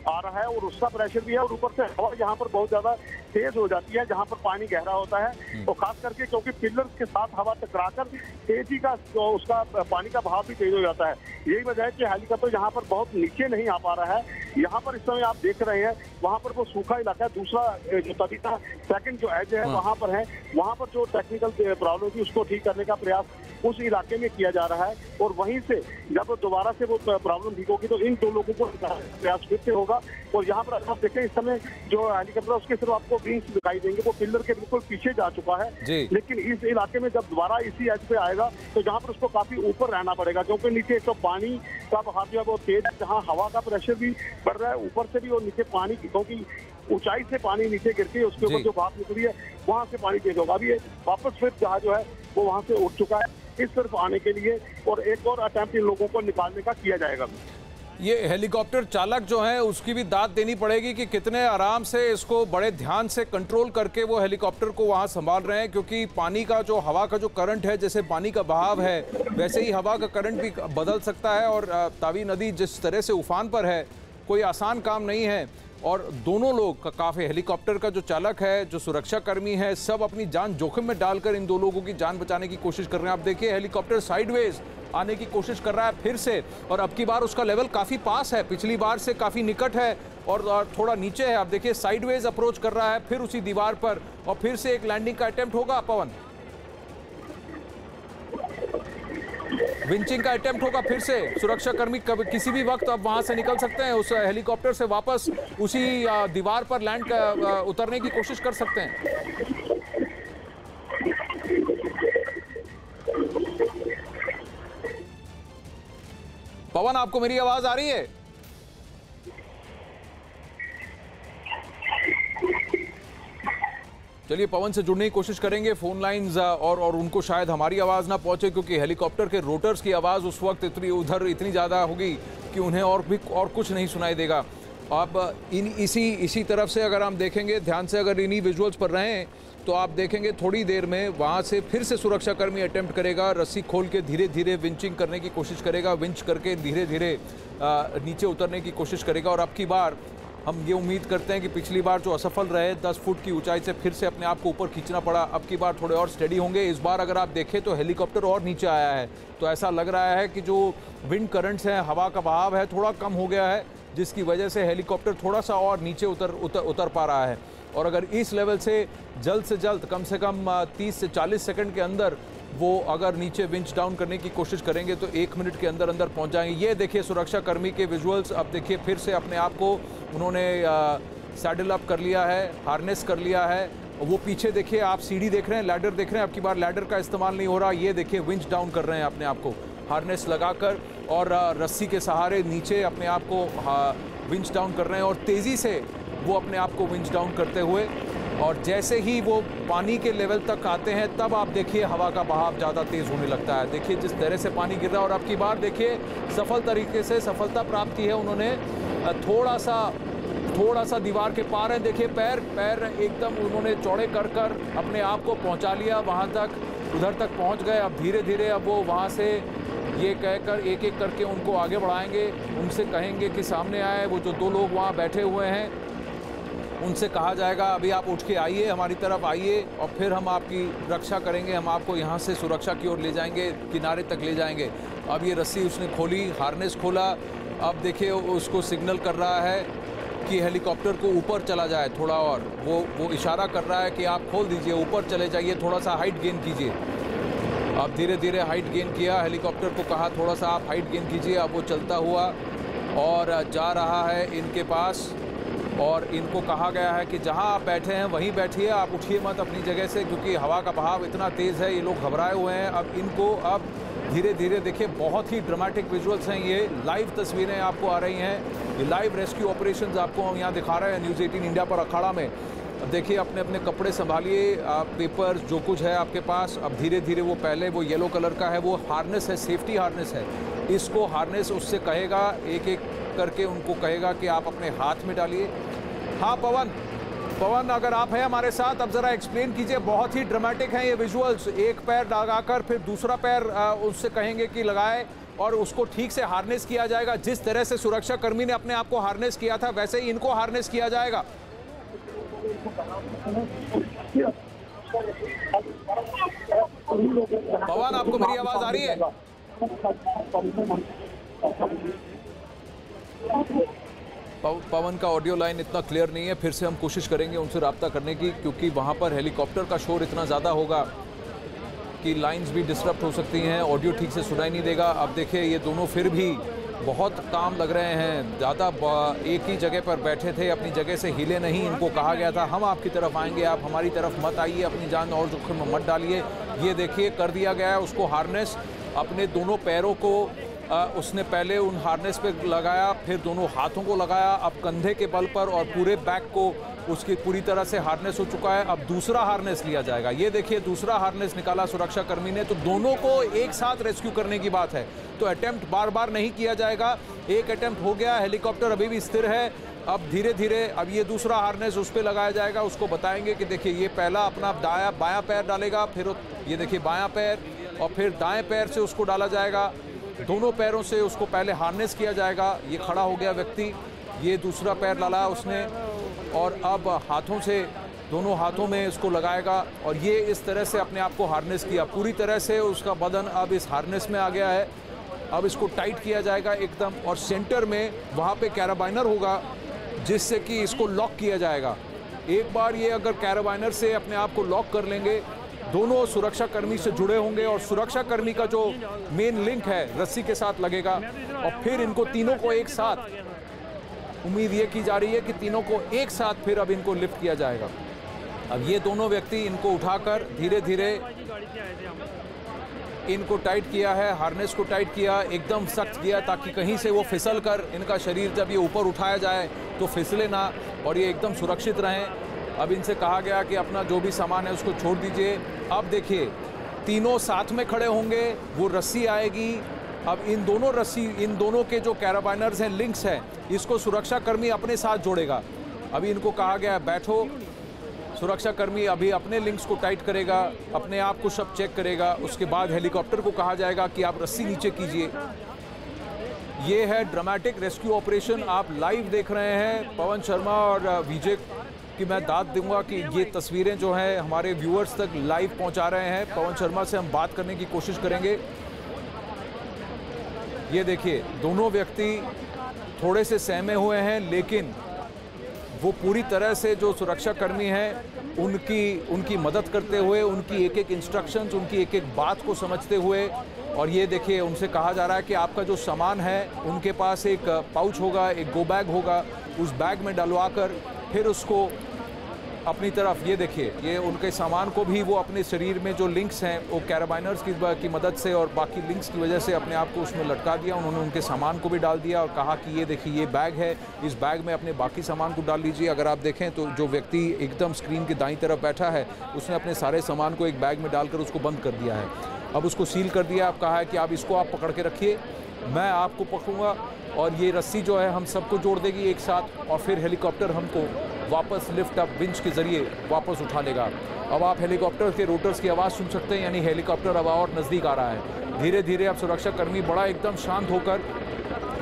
आ रहा है और उसका प्रेशर भी है और ऊपर से हवा यहाँ पर बहुत ज़्यादा तेज हो जाती है जहाँ पर पानी गहरा होता है, और खास करके क्योंकि पिलर के साथ हवा टकराकर तेजी का तो उसका पानी का बहाव भी तेज हो जाता है। यही वजह है कि हेलीकॉप्टर यहाँ पर बहुत नीचे नहीं आ पा रहा है। यहाँ पर इस समय आप देख रहे हैं वहाँ पर वो सूखा इलाका है, दूसरा जो तरीका सेकंड जो एज है वहाँ पर है, वहाँ पर जो टेक्निकल प्रॉब्लम थी उसको ठीक करने का प्रयास उस इलाके में किया जा रहा है और वहीं से जब दोबारा से वो प्रॉब्लम ठीक होगी तो इन दो लोगों को प्रयास फिर से होगा। और यहाँ पर अगर आप देखें इस समय जो हेलीकॉप्टर उसके सिर्फ आपको विंग्स दिखाई देंगे, वो पिल्लर के बिल्कुल पीछे जा चुका है, लेकिन इस इलाके में जब दोबारा इसी एज पे आएगा तो यहाँ पर उसको काफी ऊपर रहना पड़ेगा क्योंकि नीचे एक तो पानी का बहाव जो है वो तेज है, जहाँ हवा का प्रेशर भी बढ़ रहा है ऊपर से भी और नीचे पानी क्योंकि ऊंचाई से पानी नीचे गिरती है उसके ऊपर जो भाप निकली है वहाँ से पानी तेज होगा। अभी ये वापस फिर जहाज जो है वो वहाँ से उठ चुका है इस तरफ आने के लिए और एक और अटैम्प्ट इन लोगों को निकालने का किया जाएगा। ये हेलीकॉप्टर चालक जो है उसकी भी दाद देनी पड़ेगी कि कितने आराम से इसको बड़े ध्यान से कंट्रोल करके वो हेलीकॉप्टर को वहाँ संभाल रहे हैं, क्योंकि पानी का जो हवा का जो करंट है, जैसे पानी का बहाव है वैसे ही हवा का करंट भी बदल सकता है और तावी नदी जिस तरह से उफान पर है कोई आसान काम नहीं है। और दोनों लोग का काफ़ी हेलीकॉप्टर का जो चालक है, जो सुरक्षाकर्मी है, सब अपनी जान जोखिम में डालकर इन दो लोगों की जान बचाने की कोशिश कर रहे हैं। आप देखिए हेलीकॉप्टर साइडवेज आने की कोशिश कर रहा है फिर से और अब की बार उसका लेवल काफ़ी पास है, पिछली बार से काफ़ी निकट है और थोड़ा नीचे है। आप देखिए साइडवेज अप्रोच कर रहा है फिर उसी दीवार पर और फिर से एक लैंडिंग का अटैम्प्ट होगा। पवन, विंचिंग का अटैम्प्ट होगा फिर से, सुरक्षाकर्मी कब किसी भी वक्त अब वहां से निकल सकते हैं, उस हेलीकॉप्टर से वापस उसी दीवार पर लैंड उतरने की कोशिश कर सकते हैं। पवन, आपको मेरी आवाज आ रही है? चलिए पवन से जुड़ने की कोशिश करेंगे, फोन लाइंस और और उनको शायद हमारी आवाज़ ना पहुंचे क्योंकि हेलीकॉप्टर के रोटर्स की आवाज़ उस वक्त इतनी उधर इतनी ज़्यादा होगी कि उन्हें और भी और कुछ नहीं सुनाई देगा। आप इन इसी इसी तरफ से अगर हम देखेंगे ध्यान से, अगर इन्हीं विजुअल्स पर रहें तो आप देखेंगे थोड़ी देर में वहाँ से फिर से सुरक्षाकर्मी अटैम्प्ट करेगा, रस्सी खोल के धीरे धीरे विंचिंग करने की कोशिश करेगा, विंच करके धीरे धीरे नीचे उतरने की कोशिश करेगा। और अब की बार हम ये उम्मीद करते हैं कि पिछली बार जो असफल रहे दस फुट की ऊंचाई से फिर से अपने आप को ऊपर खींचना पड़ा, अब की बार थोड़े और स्टेडी होंगे। इस बार अगर आप देखें तो हेलीकॉप्टर और नीचे आया है तो ऐसा लग रहा है कि जो विंड करंट्स हैं, हवा का बहाव है, थोड़ा कम हो गया है जिसकी वजह से हेलीकॉप्टर थोड़ा सा और नीचे उतर उतर उतर पा रहा है। और अगर इस लेवल से जल्द से जल्द कम से कम तीस से चालीस सेकेंड के अंदर वो अगर नीचे विंच डाउन करने की कोशिश करेंगे तो एक मिनट के अंदर अंदर पहुंच जाएंगे। ये देखिए सुरक्षाकर्मी के विजुअल्स, अब देखिए फिर से अपने आप को उन्होंने सैडल अप कर लिया है, हार्नेस कर लिया है। वो पीछे देखिए आप सीढ़ी देख रहे हैं, लैडर देख रहे हैं, अब की बार लैडर का इस्तेमाल नहीं हो रहा। ये देखिए विंच डाउन कर रहे हैं अपने आप को हार्नेस लगाकर और रस्सी के सहारे नीचे अपने आप को विंच डाउन कर रहे हैं और तेज़ी से वो अपने आप को विंच डाउन करते हुए, और जैसे ही वो पानी के लेवल तक आते हैं तब आप देखिए हवा का बहाव ज़्यादा तेज़ होने लगता है। देखिए जिस तरह से पानी गिर रहा है और अब की बार देखिए सफल तरीके से सफलता प्राप्त की है उन्होंने, थोड़ा सा थोड़ा सा दीवार के पार है। देखिए पैर पैर एकदम उन्होंने चौड़े कर कर अपने आप को पहुँचा लिया वहाँ तक, उधर तक पहुँच गए। अब धीरे धीरे अब वो वहाँ से ये कहकर एक एक करके उनको आगे बढ़ाएंगे, उनसे कहेंगे कि सामने आए, वो जो दो लोग वहाँ बैठे हुए हैं उनसे कहा जाएगा अभी आप उठ के आइए, हमारी तरफ आइए और फिर हम आपकी रक्षा करेंगे, हम आपको यहाँ से सुरक्षा की ओर ले जाएंगे, किनारे तक ले जाएंगे। अब ये रस्सी उसने खोली, हार्नेस खोला, अब देखिए उसको सिग्नल कर रहा है कि हेलीकॉप्टर को ऊपर चला जाए थोड़ा, और वो वो इशारा कर रहा है कि आप खोल दीजिए, ऊपर चले जाइए, थोड़ा सा हाइट गेन कीजिए। अब धीरे धीरे हाइट गेन किया, हेलीकॉप्टर को कहा थोड़ा सा आप हाइट गेन कीजिए। अब वो चलता हुआ और जा रहा है इनके पास और इनको कहा गया है कि जहां आप बैठे हैं वहीं बैठिए, आप उठिए मत अपनी जगह से क्योंकि हवा का बहाव इतना तेज़ है, ये लोग घबराए हुए हैं। अब इनको अब धीरे धीरे देखिए, बहुत ही ड्रामेटिक विजुअल्स हैं ये, लाइव तस्वीरें आपको आ रही हैं, ये लाइव रेस्क्यू ऑपरेशंस आपको हम यहाँ दिखा रहे हैं न्यूज़ अठारह इंडिया पर अखाड़ा में। अब देखिए अपने अपने कपड़े संभालिए, आप पेपर जो कुछ है आपके पास। अब धीरे धीरे वो पहले वो येलो कलर का है, वो हार्नेस है, सेफ्टी हार्नेस है, इसको हार्नेस उससे कहेगा एक एक करके उनको कहेगा कि आप अपने हाथ में डालिए। हाँ पवन, पवन अगर आप हैं हमारे साथ, अब ज़रा एक्सप्लेन कीजिए, बहुत ही ड्रामेटिक हैं ये विजुअल्स। एक पैर लगाकर फिर दूसरा पैर उससे कहेंगे कि लगाए और उसको ठीक से हार्नेस किया जाएगा, जिस तरह से सुरक्षाकर्मी ने अपने आप को हार्नेस किया था वैसे ही इनको हार्नेस किया जाएगा। पवन, आपको मेरी आवाज़ आ रही है? पवन का ऑडियो लाइन इतना क्लियर नहीं है, फिर से हम कोशिश करेंगे उनसे राब्ता करने की क्योंकि वहाँ पर हेलीकॉप्टर का शोर इतना ज़्यादा होगा कि लाइंस भी डिस्टर्ब हो सकती हैं, ऑडियो ठीक से सुनाई नहीं देगा। अब देखिए ये दोनों फिर भी बहुत काम लग रहे हैं, ज़्यादा एक ही जगह पर बैठे थे, अपनी जगह से हिले नहीं। इनको कहा गया था हम आपकी तरफ आएंगे, आप हमारी तरफ मत आइए, अपनी जान और जोखिम में मत डालिए। ये देखिए कर दिया गया है उसको हार्नेस, अपने दोनों पैरों को आ, उसने पहले उन हार्नेस पे लगाया, फिर दोनों हाथों को लगाया, अब कंधे के बल पर और पूरे बैक को उसकी पूरी तरह से हार्नेस हो चुका है। अब दूसरा हार्नेस लिया जाएगा। ये देखिए दूसरा हार्नेस निकाला सुरक्षाकर्मी ने। तो दोनों को एक साथ रेस्क्यू करने की बात है, तो अटेम्प्ट बार बार नहीं किया जाएगा। एक अटेम्प्ट हो गया, हेलीकॉप्टर अभी भी स्थिर है। अब धीरे धीरे अब ये दूसरा हार्नेस उस पर लगाया जाएगा। उसको बताएंगे कि देखिए ये पहला अपना दाया बायां पैर डालेगा, फिर ये देखिए बायां पैर, और फिर दाएँ पैर से उसको डाला जाएगा। दोनों पैरों से उसको पहले हार्नेस किया जाएगा। ये खड़ा हो गया व्यक्ति, ये दूसरा पैर डाला उसने, और अब हाथों से दोनों हाथों में इसको लगाएगा। और ये इस तरह से अपने आप को हार्नेस किया, पूरी तरह से उसका बदन अब इस हार्नेस में आ गया है। अब इसको टाइट किया जाएगा एकदम, और सेंटर में वहाँ पे कैराबाइनर होगा जिससे कि इसको लॉक किया जाएगा। एक बार ये अगर कैराबाइनर से अपने आप को लॉक कर लेंगे, दोनों सुरक्षाकर्मी से जुड़े होंगे और सुरक्षाकर्मी का जो मेन लिंक है रस्सी के साथ लगेगा, और फिर इनको तीनों को एक साथ, उम्मीद ये की जा रही है कि तीनों को एक साथ फिर अब इनको लिफ्ट किया जाएगा। अब ये दोनों व्यक्ति इनको उठाकर धीरे धीरे इनको टाइट किया है, हार्नेस को टाइट किया, एकदम सख्त किया, ताकि कहीं से वो फिसल कर, इनका शरीर जब ये ऊपर उठाया जाए तो फिसले ना और ये एकदम सुरक्षित रहें। अब इनसे कहा गया कि अपना जो भी सामान है उसको छोड़ दीजिए। अब देखिए तीनों साथ में खड़े होंगे, वो रस्सी आएगी। अब इन दोनों रस्सी, इन दोनों के जो कैराबाइनर्स हैं, लिंक्स हैं, इसको सुरक्षाकर्मी अपने साथ जोड़ेगा। अभी इनको कहा गया है बैठो, सुरक्षाकर्मी अभी अपने लिंक्स को टाइट करेगा, अपने आप को सब चेक करेगा। उसके बाद हेलीकॉप्टर को कहा जाएगा कि आप रस्सी नीचे कीजिए। ये है ड्रामेटिक रेस्क्यू ऑपरेशन, आप लाइव देख रहे हैं। पवन शर्मा और विजय कि मैं दाद दूंगा कि ये तस्वीरें जो हैं हमारे व्यूअर्स तक लाइव पहुंचा रहे हैं। पवन शर्मा से हम बात करने की कोशिश करेंगे। ये देखिए दोनों व्यक्ति थोड़े से सहमे हुए हैं, लेकिन वो पूरी तरह से जो सुरक्षाकर्मी हैं उनकी उनकी मदद करते हुए, उनकी एक एक इंस्ट्रक्शंस, उनकी एक एक बात को समझते हुए। और ये देखिए उनसे कहा जा रहा है कि आपका जो सामान है, उनके पास एक पाउच होगा, एक गो बैग होगा, उस बैग में डलवा कर फिर उसको अपनी तरफ, ये देखिए ये उनके सामान को भी वो अपने शरीर में जो लिंक्स हैं वो कैराबाइनर्स की, की मदद से और बाकी लिंक्स की वजह से अपने आप को उसमें लटका दिया। उन्होंने उनके सामान को भी डाल दिया और कहा कि ये देखिए ये बैग है, इस बैग में अपने बाकी सामान को डाल लीजिए। अगर आप देखें तो जो व्यक्ति एकदम स्क्रीन के दाईं तरफ बैठा है उसने अपने सारे सामान को एक बैग में डालकर उसको बंद कर दिया है। अब उसको सील कर दिया। अब कहा है कि आप इसको आप पकड़ के रखिए, मैं आपको पकड़ूंगा, और ये रस्सी जो है हम सबको जोड़ देगी एक साथ, और फिर हेलीकॉप्टर हमको वापस लिफ्ट अप विंच के ज़रिए वापस उठा लेगा। अब आप हेलीकॉप्टर के रोटर्स की आवाज़ सुन सकते हैं, यानी हेलीकॉप्टर अब और नज़दीक आ रहा है। धीरे धीरे अब सुरक्षाकर्मी बड़ा एकदम शांत होकर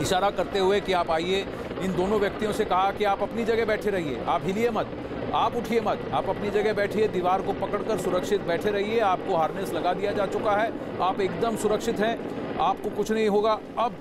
इशारा करते हुए कि आप आइए, इन दोनों व्यक्तियों से कहा कि आप अपनी जगह बैठे रहिए, आप हिलिए मत, आप उठिए मत, आप अपनी जगह बैठिए, दीवार को पकड़कर सुरक्षित बैठे रहिए। आपको हार्नेस लगा दिया जा चुका है, आप एकदम सुरक्षित हैं, आपको कुछ नहीं होगा। अब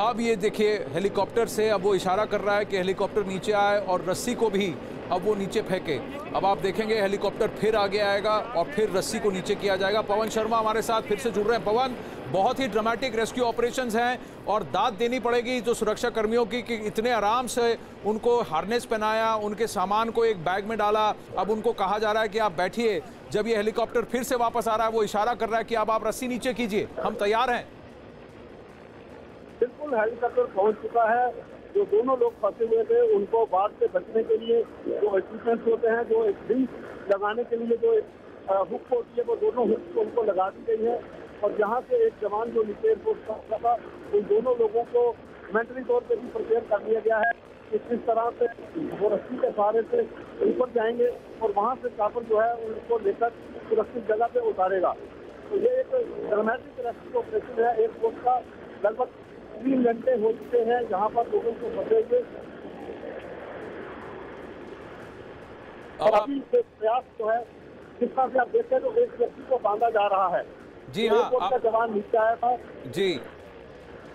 अब ये देखिए हेलीकॉप्टर से अब वो इशारा कर रहा है कि हेलीकॉप्टर नीचे आए और रस्सी को भी अब वो नीचे फेंके। अब आप देखेंगे हेलीकॉप्टर फिर आगे आएगा और फिर रस्सी को नीचे किया जाएगा। पवन शर्मा हमारे साथ फिर से जुड़ रहे हैं। पवन, बहुत ही ड्रामेटिक रेस्क्यू ऑपरेशंस हैं और दाद देनी पड़ेगी जो सुरक्षाकर्मियों की कि इतने आराम से उनको हार्नेस पहनाया, उनके सामान को एक बैग में डाला। अब उनको कहा जा रहा है कि आप बैठिए। जब ये हेलीकॉप्टर फिर से वापस आ रहा है, वो इशारा कर रहा है कि अब आप रस्सी नीचे कीजिए, हम तैयार हैं। बिल्कुल हेलीकॉप्टर पहुंच चुका है। जो दोनों लोग फंसे हुए थे उनको बाढ़ से बचने के लिए जो इक्विपमेंट्स होते हैं, जो एक रिंग लगाने के लिए जो हुक होती है, वो दोनों हुक को उनको लगा दी गई है। और जहाँ से एक जवान जो नीचे एयरपोर्ट पहुँचा था, उन दोनों लोगों को मेंटली तौर पर भी प्रिपेयर कर दिया गया है कि किस तरह से वो रस्सी के सहारे से ऊपर जाएंगे और वहाँ से काफिल जो है उनको लेकर सुरक्षित जगह पर उतारेगा। तो ये एक ड्रामेटिक रेस्क्यू ऑपरेशन है। एयरपोर्ट का लगभग तीन घंटे हो चुके हैं जहाँ पर लोगों को फंसे हुए, और अभी प्रयास जो है जिस तरह से आप देखते हैं तो एक व्यक्ति को बांधा जा रहा है। जी हाँ, आप... जवान नीचे आया था जी।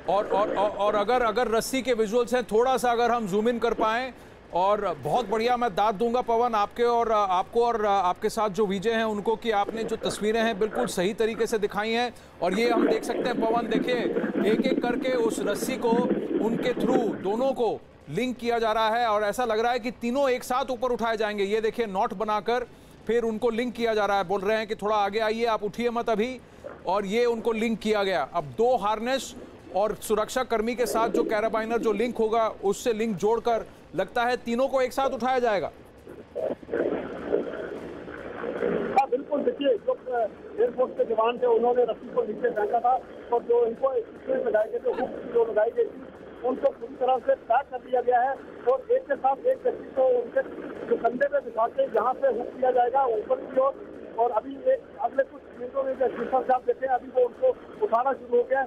और और और, और अगर अगर रस्सी के विजुअल्स हैं, थोड़ा सा अगर हम जूम इन कर पाएं और बहुत बढ़िया मैं दाद दूंगा पवन आपके और आपको और आपके साथ जो विजय हैं उनको कि आपने जो तस्वीरें हैं बिल्कुल सही तरीके से दिखाई हैं। और ये हम देख सकते हैं पवन, देखिए एक एक करके उस रस्सी को उनके थ्रू दोनों को लिंक किया जा रहा है और ऐसा लग रहा है कि तीनों एक साथ ऊपर उठाए जाएंगे। ये देखिए नॉट बनाकर फिर उनको लिंक किया जा रहा है, बोल रहे हैं कि थोड़ा आगे आइए आप, उठिए मत अभी, और ये उनको लिंक किया गया। अब दो हार्नेस और सुरक्षा कर्मी के साथ जो कैराबाइनर जो लिंक होगा उससे लिंक जोड़कर लगता है तीनों को एक साथ उठाया जाएगा। हाँ बिल्कुल, देखिए जो एयरफोर्स के जवान थे उन्होंने रस्सी को नीचे फेंका था और जो इनको इसमें लगाए गए थे जो लगाई गई थी उनको पूरी तरह से पैक कर दिया गया है और एक के साथ एक व्यक्ति को उनके जो कंधे पे बिठा के यहाँ पे हुक किया जाएगा ऊपर की ओर। और अभी एक अगले कुछ मिनटों में आप देखें अभी वो उनको उठाना शुरू हो गया।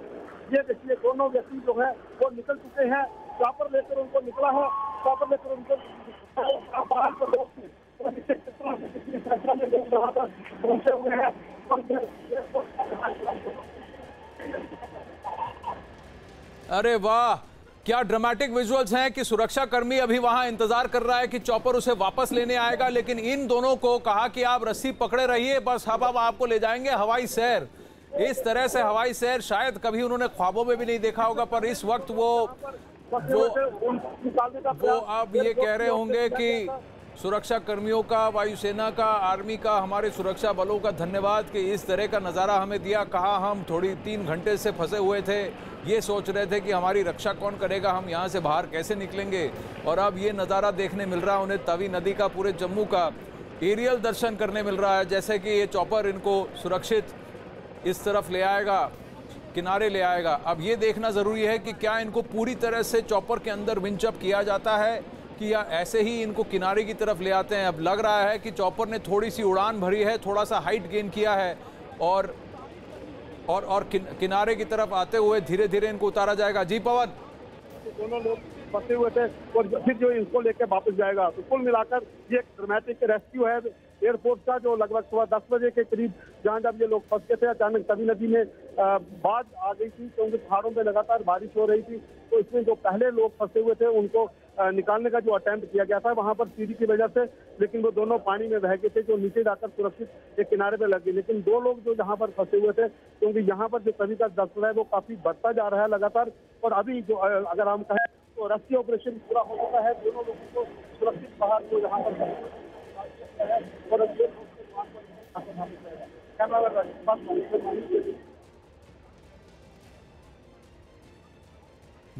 ये देखिए दोनों व्यक्ति जो है वो निकल चुके हैं, प्रॉपर लेकर उनको निकला है, प्रॉपर लेकर उनको बाहर पर पहुंचे हुए हैं। अरे वाह, क्या ड्रामेटिक विजुअल्स हैं कि सुरक्षाकर्मी अभी वहां इंतजार कर रहा है कि चॉपर उसे वापस लेने आएगा, लेकिन इन दोनों को कहा कि आप रस्सी पकड़े रहिए बस, हम अब आपको ले जाएंगे हवाई सैर। इस तरह से हवाई सैर शायद कभी उन्होंने ख्वाबों में भी नहीं देखा होगा, पर इस वक्त वो वो वो आप ये कह रहे होंगे कि सुरक्षा कर्मियों का, वायुसेना का, आर्मी का, हमारे सुरक्षा बलों का धन्यवाद कि इस तरह का नज़ारा हमें दिया। कहा हम थोड़ी तीन घंटे से फंसे हुए थे, ये सोच रहे थे कि हमारी रक्षा कौन करेगा, हम यहाँ से बाहर कैसे निकलेंगे, और अब ये नज़ारा देखने मिल रहा है उन्हें। तवी नदी का, पूरे जम्मू का एरियल दर्शन करने मिल रहा है, जैसे कि ये चॉपर इनको सुरक्षित इस तरफ ले आएगा, किनारे ले आएगा। अब ये देखना ज़रूरी है कि क्या इनको पूरी तरह से चॉपर के अंदर विंचअप किया जाता है कि या ऐसे ही इनको किनारे की तरफ ले आते हैं। अब लग रहा है कि चॉपर ने थोड़ी सी उड़ान भरी है, थोड़ा सा हाइट गेन किया है और और और किन, किनारे की तरफ आते हुए धीरे धीरे इनको उतारा जाएगा। जी पवन, दोनों लोग फंसे हुए थे और फिर जो इनको लेकर वापस जाएगा। तो कुल मिलाकर ये एक ड्रामेटिक रेस्क्यू है एयरपोर्ट का, जो लगभग सुबह दस बजे के करीब जहाँ जब ये लोग फंस गए थे अचानक तवी नदी में बाढ़ आ गई थी, क्योंकि पहाड़ों में लगातार बारिश हो रही थी, तो इसमें जो पहले लोग फंसे हुए थे उनको निकालने का जो अटेम्प्ट किया गया था वहाँ पर सीढ़ी की वजह से, लेकिन वो दोनों पानी में बह गए थे जो नीचे जाकर सुरक्षित एक किनारे पर लग गए। लेकिन दो लोग जो यहाँ पर फंसे हुए थे, क्योंकि यहाँ पर जो तवी का दस्तरा है वो काफी बढ़ता जा रहा है लगातार, और अभी जो अगर हम कहें तो रेस्क्यू ऑपरेशन पूरा हो चुका है, दोनों लोगों को सुरक्षित बाहर को यहाँ पर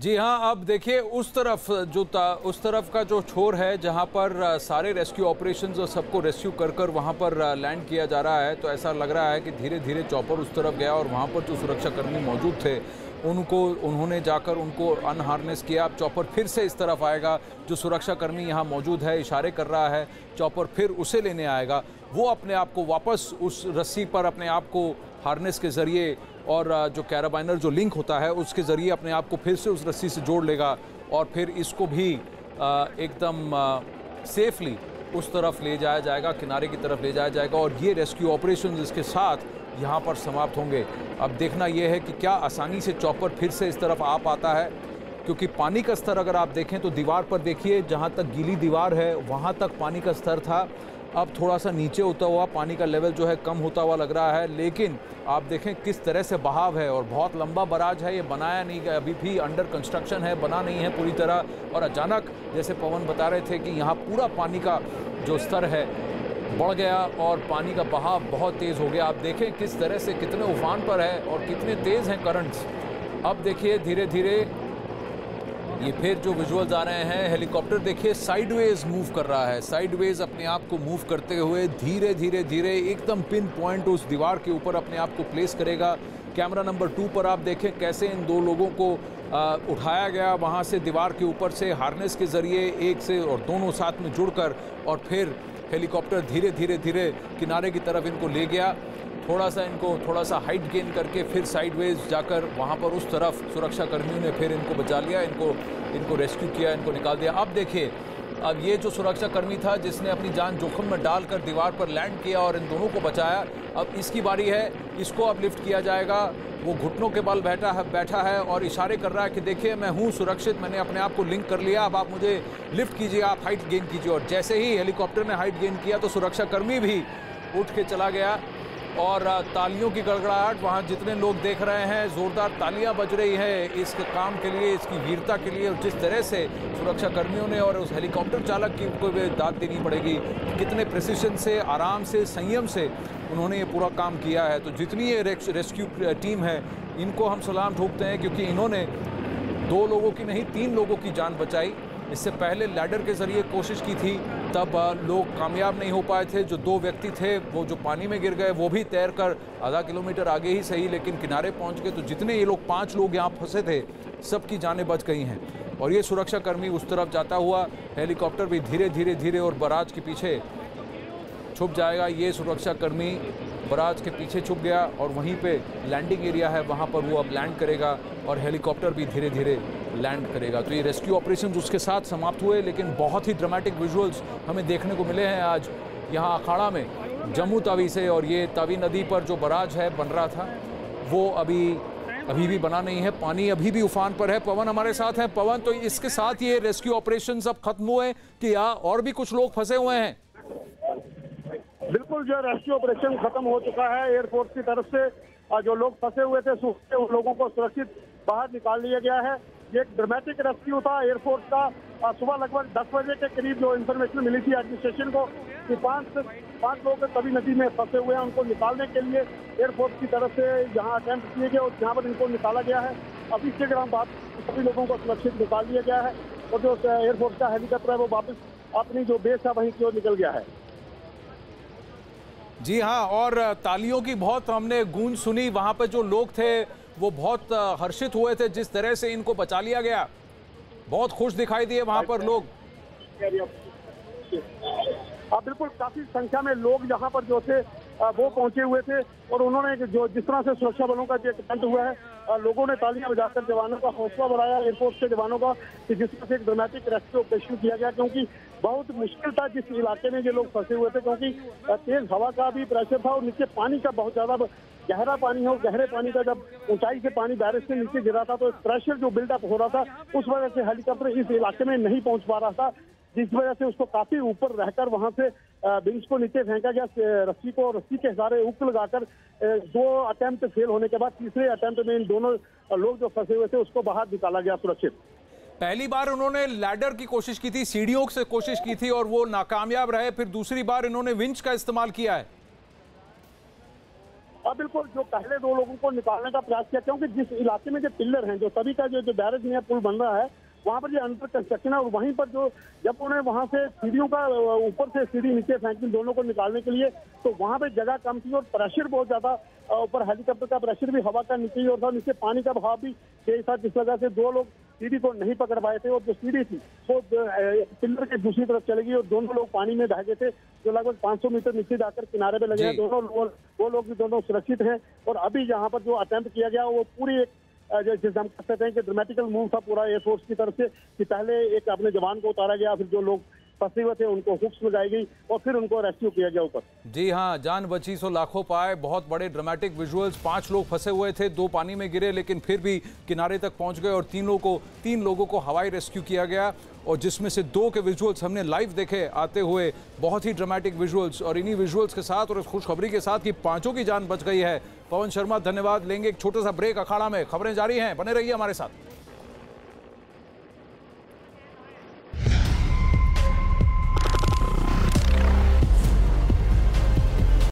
जी हाँ। अब देखिए उस तरफ जो उस तरफ का जो छोर है जहाँ पर सारे रेस्क्यू ऑपरेशंस और सबको रेस्क्यू कर कर वहाँ पर लैंड किया जा रहा है, तो ऐसा लग रहा है कि धीरे धीरे चॉपर उस तरफ गया और वहाँ पर जो सुरक्षाकर्मी मौजूद थे उनको उन्होंने जाकर उनको अनहार्नेस किया। अब चॉपर फिर से इस तरफ आएगा, जो सुरक्षाकर्मी यहाँ मौजूद है इशारे कर रहा है, चॉपर फिर उसे लेने आएगा, वो अपने आप को वापस उस रस्सी पर अपने आप को हार्नेस के ज़रिए और जो कैराबाइनर जो लिंक होता है उसके ज़रिए अपने आप को फिर से उस रस्सी से जोड़ लेगा और फिर इसको भी एकदम सेफली उस तरफ ले जाया जाएगा, किनारे की तरफ ले जाया जाएगा, और ये रेस्क्यू ऑपरेशन इसके साथ यहाँ पर समाप्त होंगे। अब देखना यह है कि क्या आसानी से चॉपर फिर से इस तरफ आ पाता है, क्योंकि पानी का स्तर अगर आप देखें तो दीवार पर देखिए, जहाँ तक गीली दीवार है वहाँ तक पानी का स्तर था, अब थोड़ा सा नीचे होता हुआ पानी का लेवल जो है कम होता हुआ लग रहा है। लेकिन आप देखें किस तरह से बहाव है और बहुत लंबा बराज है, ये बनाया नहीं गया, अभी भी अंडर कंस्ट्रक्शन है, बना नहीं है पूरी तरह, और अचानक जैसे पवन बता रहे थे कि यहाँ पूरा पानी का जो स्तर है बढ़ गया और पानी का बहाव बहुत तेज़ हो गया। आप देखें किस तरह से कितने उफान पर है और कितने तेज़ हैं करंट्स। अब देखिए धीरे धीरे ये फिर जो विजुअल्स आ रहे हैं, हेलीकॉप्टर देखिए साइडवेज मूव कर रहा है, साइडवेज अपने आप को मूव करते हुए धीरे धीरे धीरे एकदम पिन पॉइंट उस दीवार के ऊपर अपने आप को प्लेस करेगा। कैमरा नंबर टू पर आप देखें कैसे इन दो लोगों को आ, उठाया गया वहाँ से दीवार के ऊपर से हार्नेस के ज़रिए, एक से और दोनों साथ में जुड़कर, और फिर हेलीकॉप्टर धीरे धीरे धीरे किनारे की तरफ इनको ले गया। थोड़ा सा इनको थोड़ा सा हाइट गेन करके फिर साइडवेज जाकर वहाँ पर उस तरफ सुरक्षाकर्मियों ने फिर इनको बचा लिया, इनको इनको रेस्क्यू किया, इनको निकाल दिया। अब देखिए अब ये जो सुरक्षाकर्मी था जिसने अपनी जान जोखिम में डालकर दीवार पर लैंड किया और इन दोनों को बचाया, अब इसकी बारी है, इसको अब लिफ्ट किया जाएगा। वो घुटनों के बल बैठा है बैठा है और इशारे कर रहा है कि देखिए मैं हूँ सुरक्षित, मैंने अपने आप को लिंक कर लिया, अब आप मुझे लिफ्ट कीजिए, आप हाइट गेन कीजिए। और जैसे ही हेलीकॉप्टर ने हाइट गेन किया तो सुरक्षाकर्मी भी उठ के चला गया और तालियों की गड़गड़ाहट, वहाँ जितने लोग देख रहे हैं ज़ोरदार तालियां बज रही हैं इस काम के लिए, इसकी वीरता के लिए। जिस तरह से सुरक्षाकर्मियों ने और उस हेलीकॉप्टर चालक की को भी दाद देनी पड़ेगी, कितने प्रिसिशन से, आराम से, संयम से उन्होंने ये पूरा काम किया है। तो जितनी ये रेस्क्यू टीम है इनको हम सलाम ठोकते हैं, क्योंकि इन्होंने दो लोगों की नहीं तीन लोगों की जान बचाई। इससे पहले लैडर के ज़रिए कोशिश की थी, तब लोग कामयाब नहीं हो पाए थे। जो दो व्यक्ति थे वो जो पानी में गिर गए वो भी तैरकर आधा किलोमीटर आगे ही सही लेकिन किनारे पहुंच गए। तो जितने ये लोग पांच लोग यहाँ फंसे थे सबकी जानें बच गई हैं। और ये सुरक्षाकर्मी उस तरफ जाता हुआ, हेलीकॉप्टर भी धीरे धीरे धीरे और बराज के पीछे छुप जाएगा। ये सुरक्षाकर्मी बराज के पीछे छुप गया और वहीं पर लैंडिंग एरिया है, वहाँ पर वो अब लैंड करेगा और हेलीकॉप्टर भी धीरे धीरे लैंड करेगा। तो ये रेस्क्यू ऑपरेशंस उसके साथ समाप्त हुए, लेकिन बहुत ही ड्रामेटिक विजुअल्स हमें देखने को मिले हैं आज यहाँ अखाड़ा में, जम्मू तावी से। और ये तावी नदी पर जो बराज है बन रहा था वो अभी अभी भी बना नहीं है, पानी अभी भी उफान पर है। पवन हमारे साथ हैं। पवन, तो इसके साथ ये रेस्क्यू ऑपरेशंस अब खत्म हुए कि यहाँ और भी कुछ लोग फंसे हुए हैं? बिल्कुल, जो रेस्क्यू ऑपरेशन खत्म हो चुका है। एयरफोर्स की तरफ से जो लोग फंसे हुए थे सूखे उन लोगों को सुरक्षित बाहर निकाल लिया गया है। ये एक ड्रामेटिक रेस्क्यू था एयरफोर्स का। सुबह लगभग दस बजे के करीब जो इन्फॉर्मेशन मिली थी एडमिनिस्ट्रेशन को कि पाँच से पाँच लोग तवी नदी में फंसे हुए हैं, उनको निकालने के लिए एयरफोर्स की तरफ से यहाँ अटैम्प्ट किए गए और यहाँ पर इनको निकाला गया है। अभी इसके ग्राम बाद सभी लोगों को सुरक्षित निकाल लिया गया है और जो एयरफोर्स का हेलीकॉप्टर है वो वापस अपनी जो बेस है वहीं की ओर निकल गया है। जी हाँ, और तालियों की बहुत हमने गूंज सुनी, वहाँ पर जो लोग थे वो बहुत हर्षित हुए थे जिस तरह से इनको बचा लिया गया, बहुत खुश दिखाई दिए वहाँ पर लोग। अब बिल्कुल काफी संख्या में लोग यहाँ पर जो थे वो पहुंचे हुए थे और उन्होंने जो जिस तरह से सुरक्षा बलों का जो कंट हुआ है, लोगों ने तालियां बजाकर जवानों का हौसला बढ़ाया, एयरफोर्स के जवानों का, कि जिस तरह से एक ड्रामेटिक रेस्क्यू ऑपरेशन किया गया। क्योंकि बहुत मुश्किल था जिस इलाके में ये लोग फंसे हुए थे, क्योंकि तेज हवा का भी प्रेशर था और नीचे पानी का बहुत ज्यादा गहरा पानी है। गहरे पानी का जब ऊंचाई से पानी बारिश से नीचे गिरा था तो प्रेशर जो बिल्डअप हो रहा था उस वजह से हेलीकॉप्टर इस इलाके में नहीं पहुंच पा रहा था, जिस वजह से उसको काफी ऊपर रहकर वहां से बिंच को नीचे फेंका गया रस्सी को। रस्सी के सहारे हुक लगाकर दो अटेम्प्ट फेल होने के बाद तीसरे अटेम्प्ट में इन दोनों लोग जो फंसे हुए थे उसको बाहर निकाला गया सुरक्षित। पहली बार उन्होंने लैडर की कोशिश की थी, सीढ़ियों से कोशिश की थी और वो नाकामयाब रहे, फिर दूसरी बार इन्होंने विंच का इस्तेमाल किया है। अब बिल्कुल जो पहले दो लोगों को निकालने का प्रयास किया, क्योंकि जिस इलाके में जो पिलर है, जो तभी का जो बैरेज में पुल बन रहा है वहाँ पर ये अंडर कंस्ट्रक्शन है और वहीं पर जो जब उन्हें वहाँ से सीढ़ियों का ऊपर से सीढ़ी नीचे फेंकी दोनों को निकालने के लिए, तो वहाँ पे जगह कम थी और प्रेशर बहुत ज़्यादा ऊपर, हेलीकॉप्टर का प्रेशर भी हवा का नीचे ही और था, नीचे पानी का बहाव भी तेज था, जिस वजह से दो लोग सीढ़ी को नहीं पकड़ पाए थे और जो सीढ़ी थी वो पिलर के दूसरी तरफ चले गई और दोनों लोग पानी में बह गए थे, जो लगभग पाँच सौ मीटर नीचे जाकर किनारे पर लगे हैं। दोनों लोग वो लोग भी दोनों सुरक्षित हैं और अभी यहाँ पर जो अटैम्प्ट किया गया वो पूरी एक जैसे हम कह सकते हैं कि ड्रामेटिकल मूव था पूरा एयरफोर्स की तरफ से, कि पहले एक अपने जवान को उतारा गया, फिर जो लोग फंसे हुए थे उनको हुक्स लगाई गई और फिर उनको रेस्क्यू किया गया ऊपर। जी हाँ, जान बची सो लाखों पाए, बहुत बड़े ड्रामेटिक विजुअल्स। पांच लोग फंसे हुए थे, दो पानी में गिरे लेकिन फिर भी किनारे तक पहुंच गए और तीनों को तीन लोगों को हवाई रेस्क्यू किया गया और जिसमें से दो के विजुअल्स हमने लाइव देखे आते हुए, बहुत ही ड्रामेटिक विजुअल्स। और इन्हीं विजुअल्स के साथ और इस खुशखबरी के साथ कि पाँचों की जान बच गई है। पवन शर्मा, धन्यवाद। लेंगे एक छोटा सा ब्रेक। अखाड़ा में खबरें जारी हैं, बने रहिए हमारे साथ।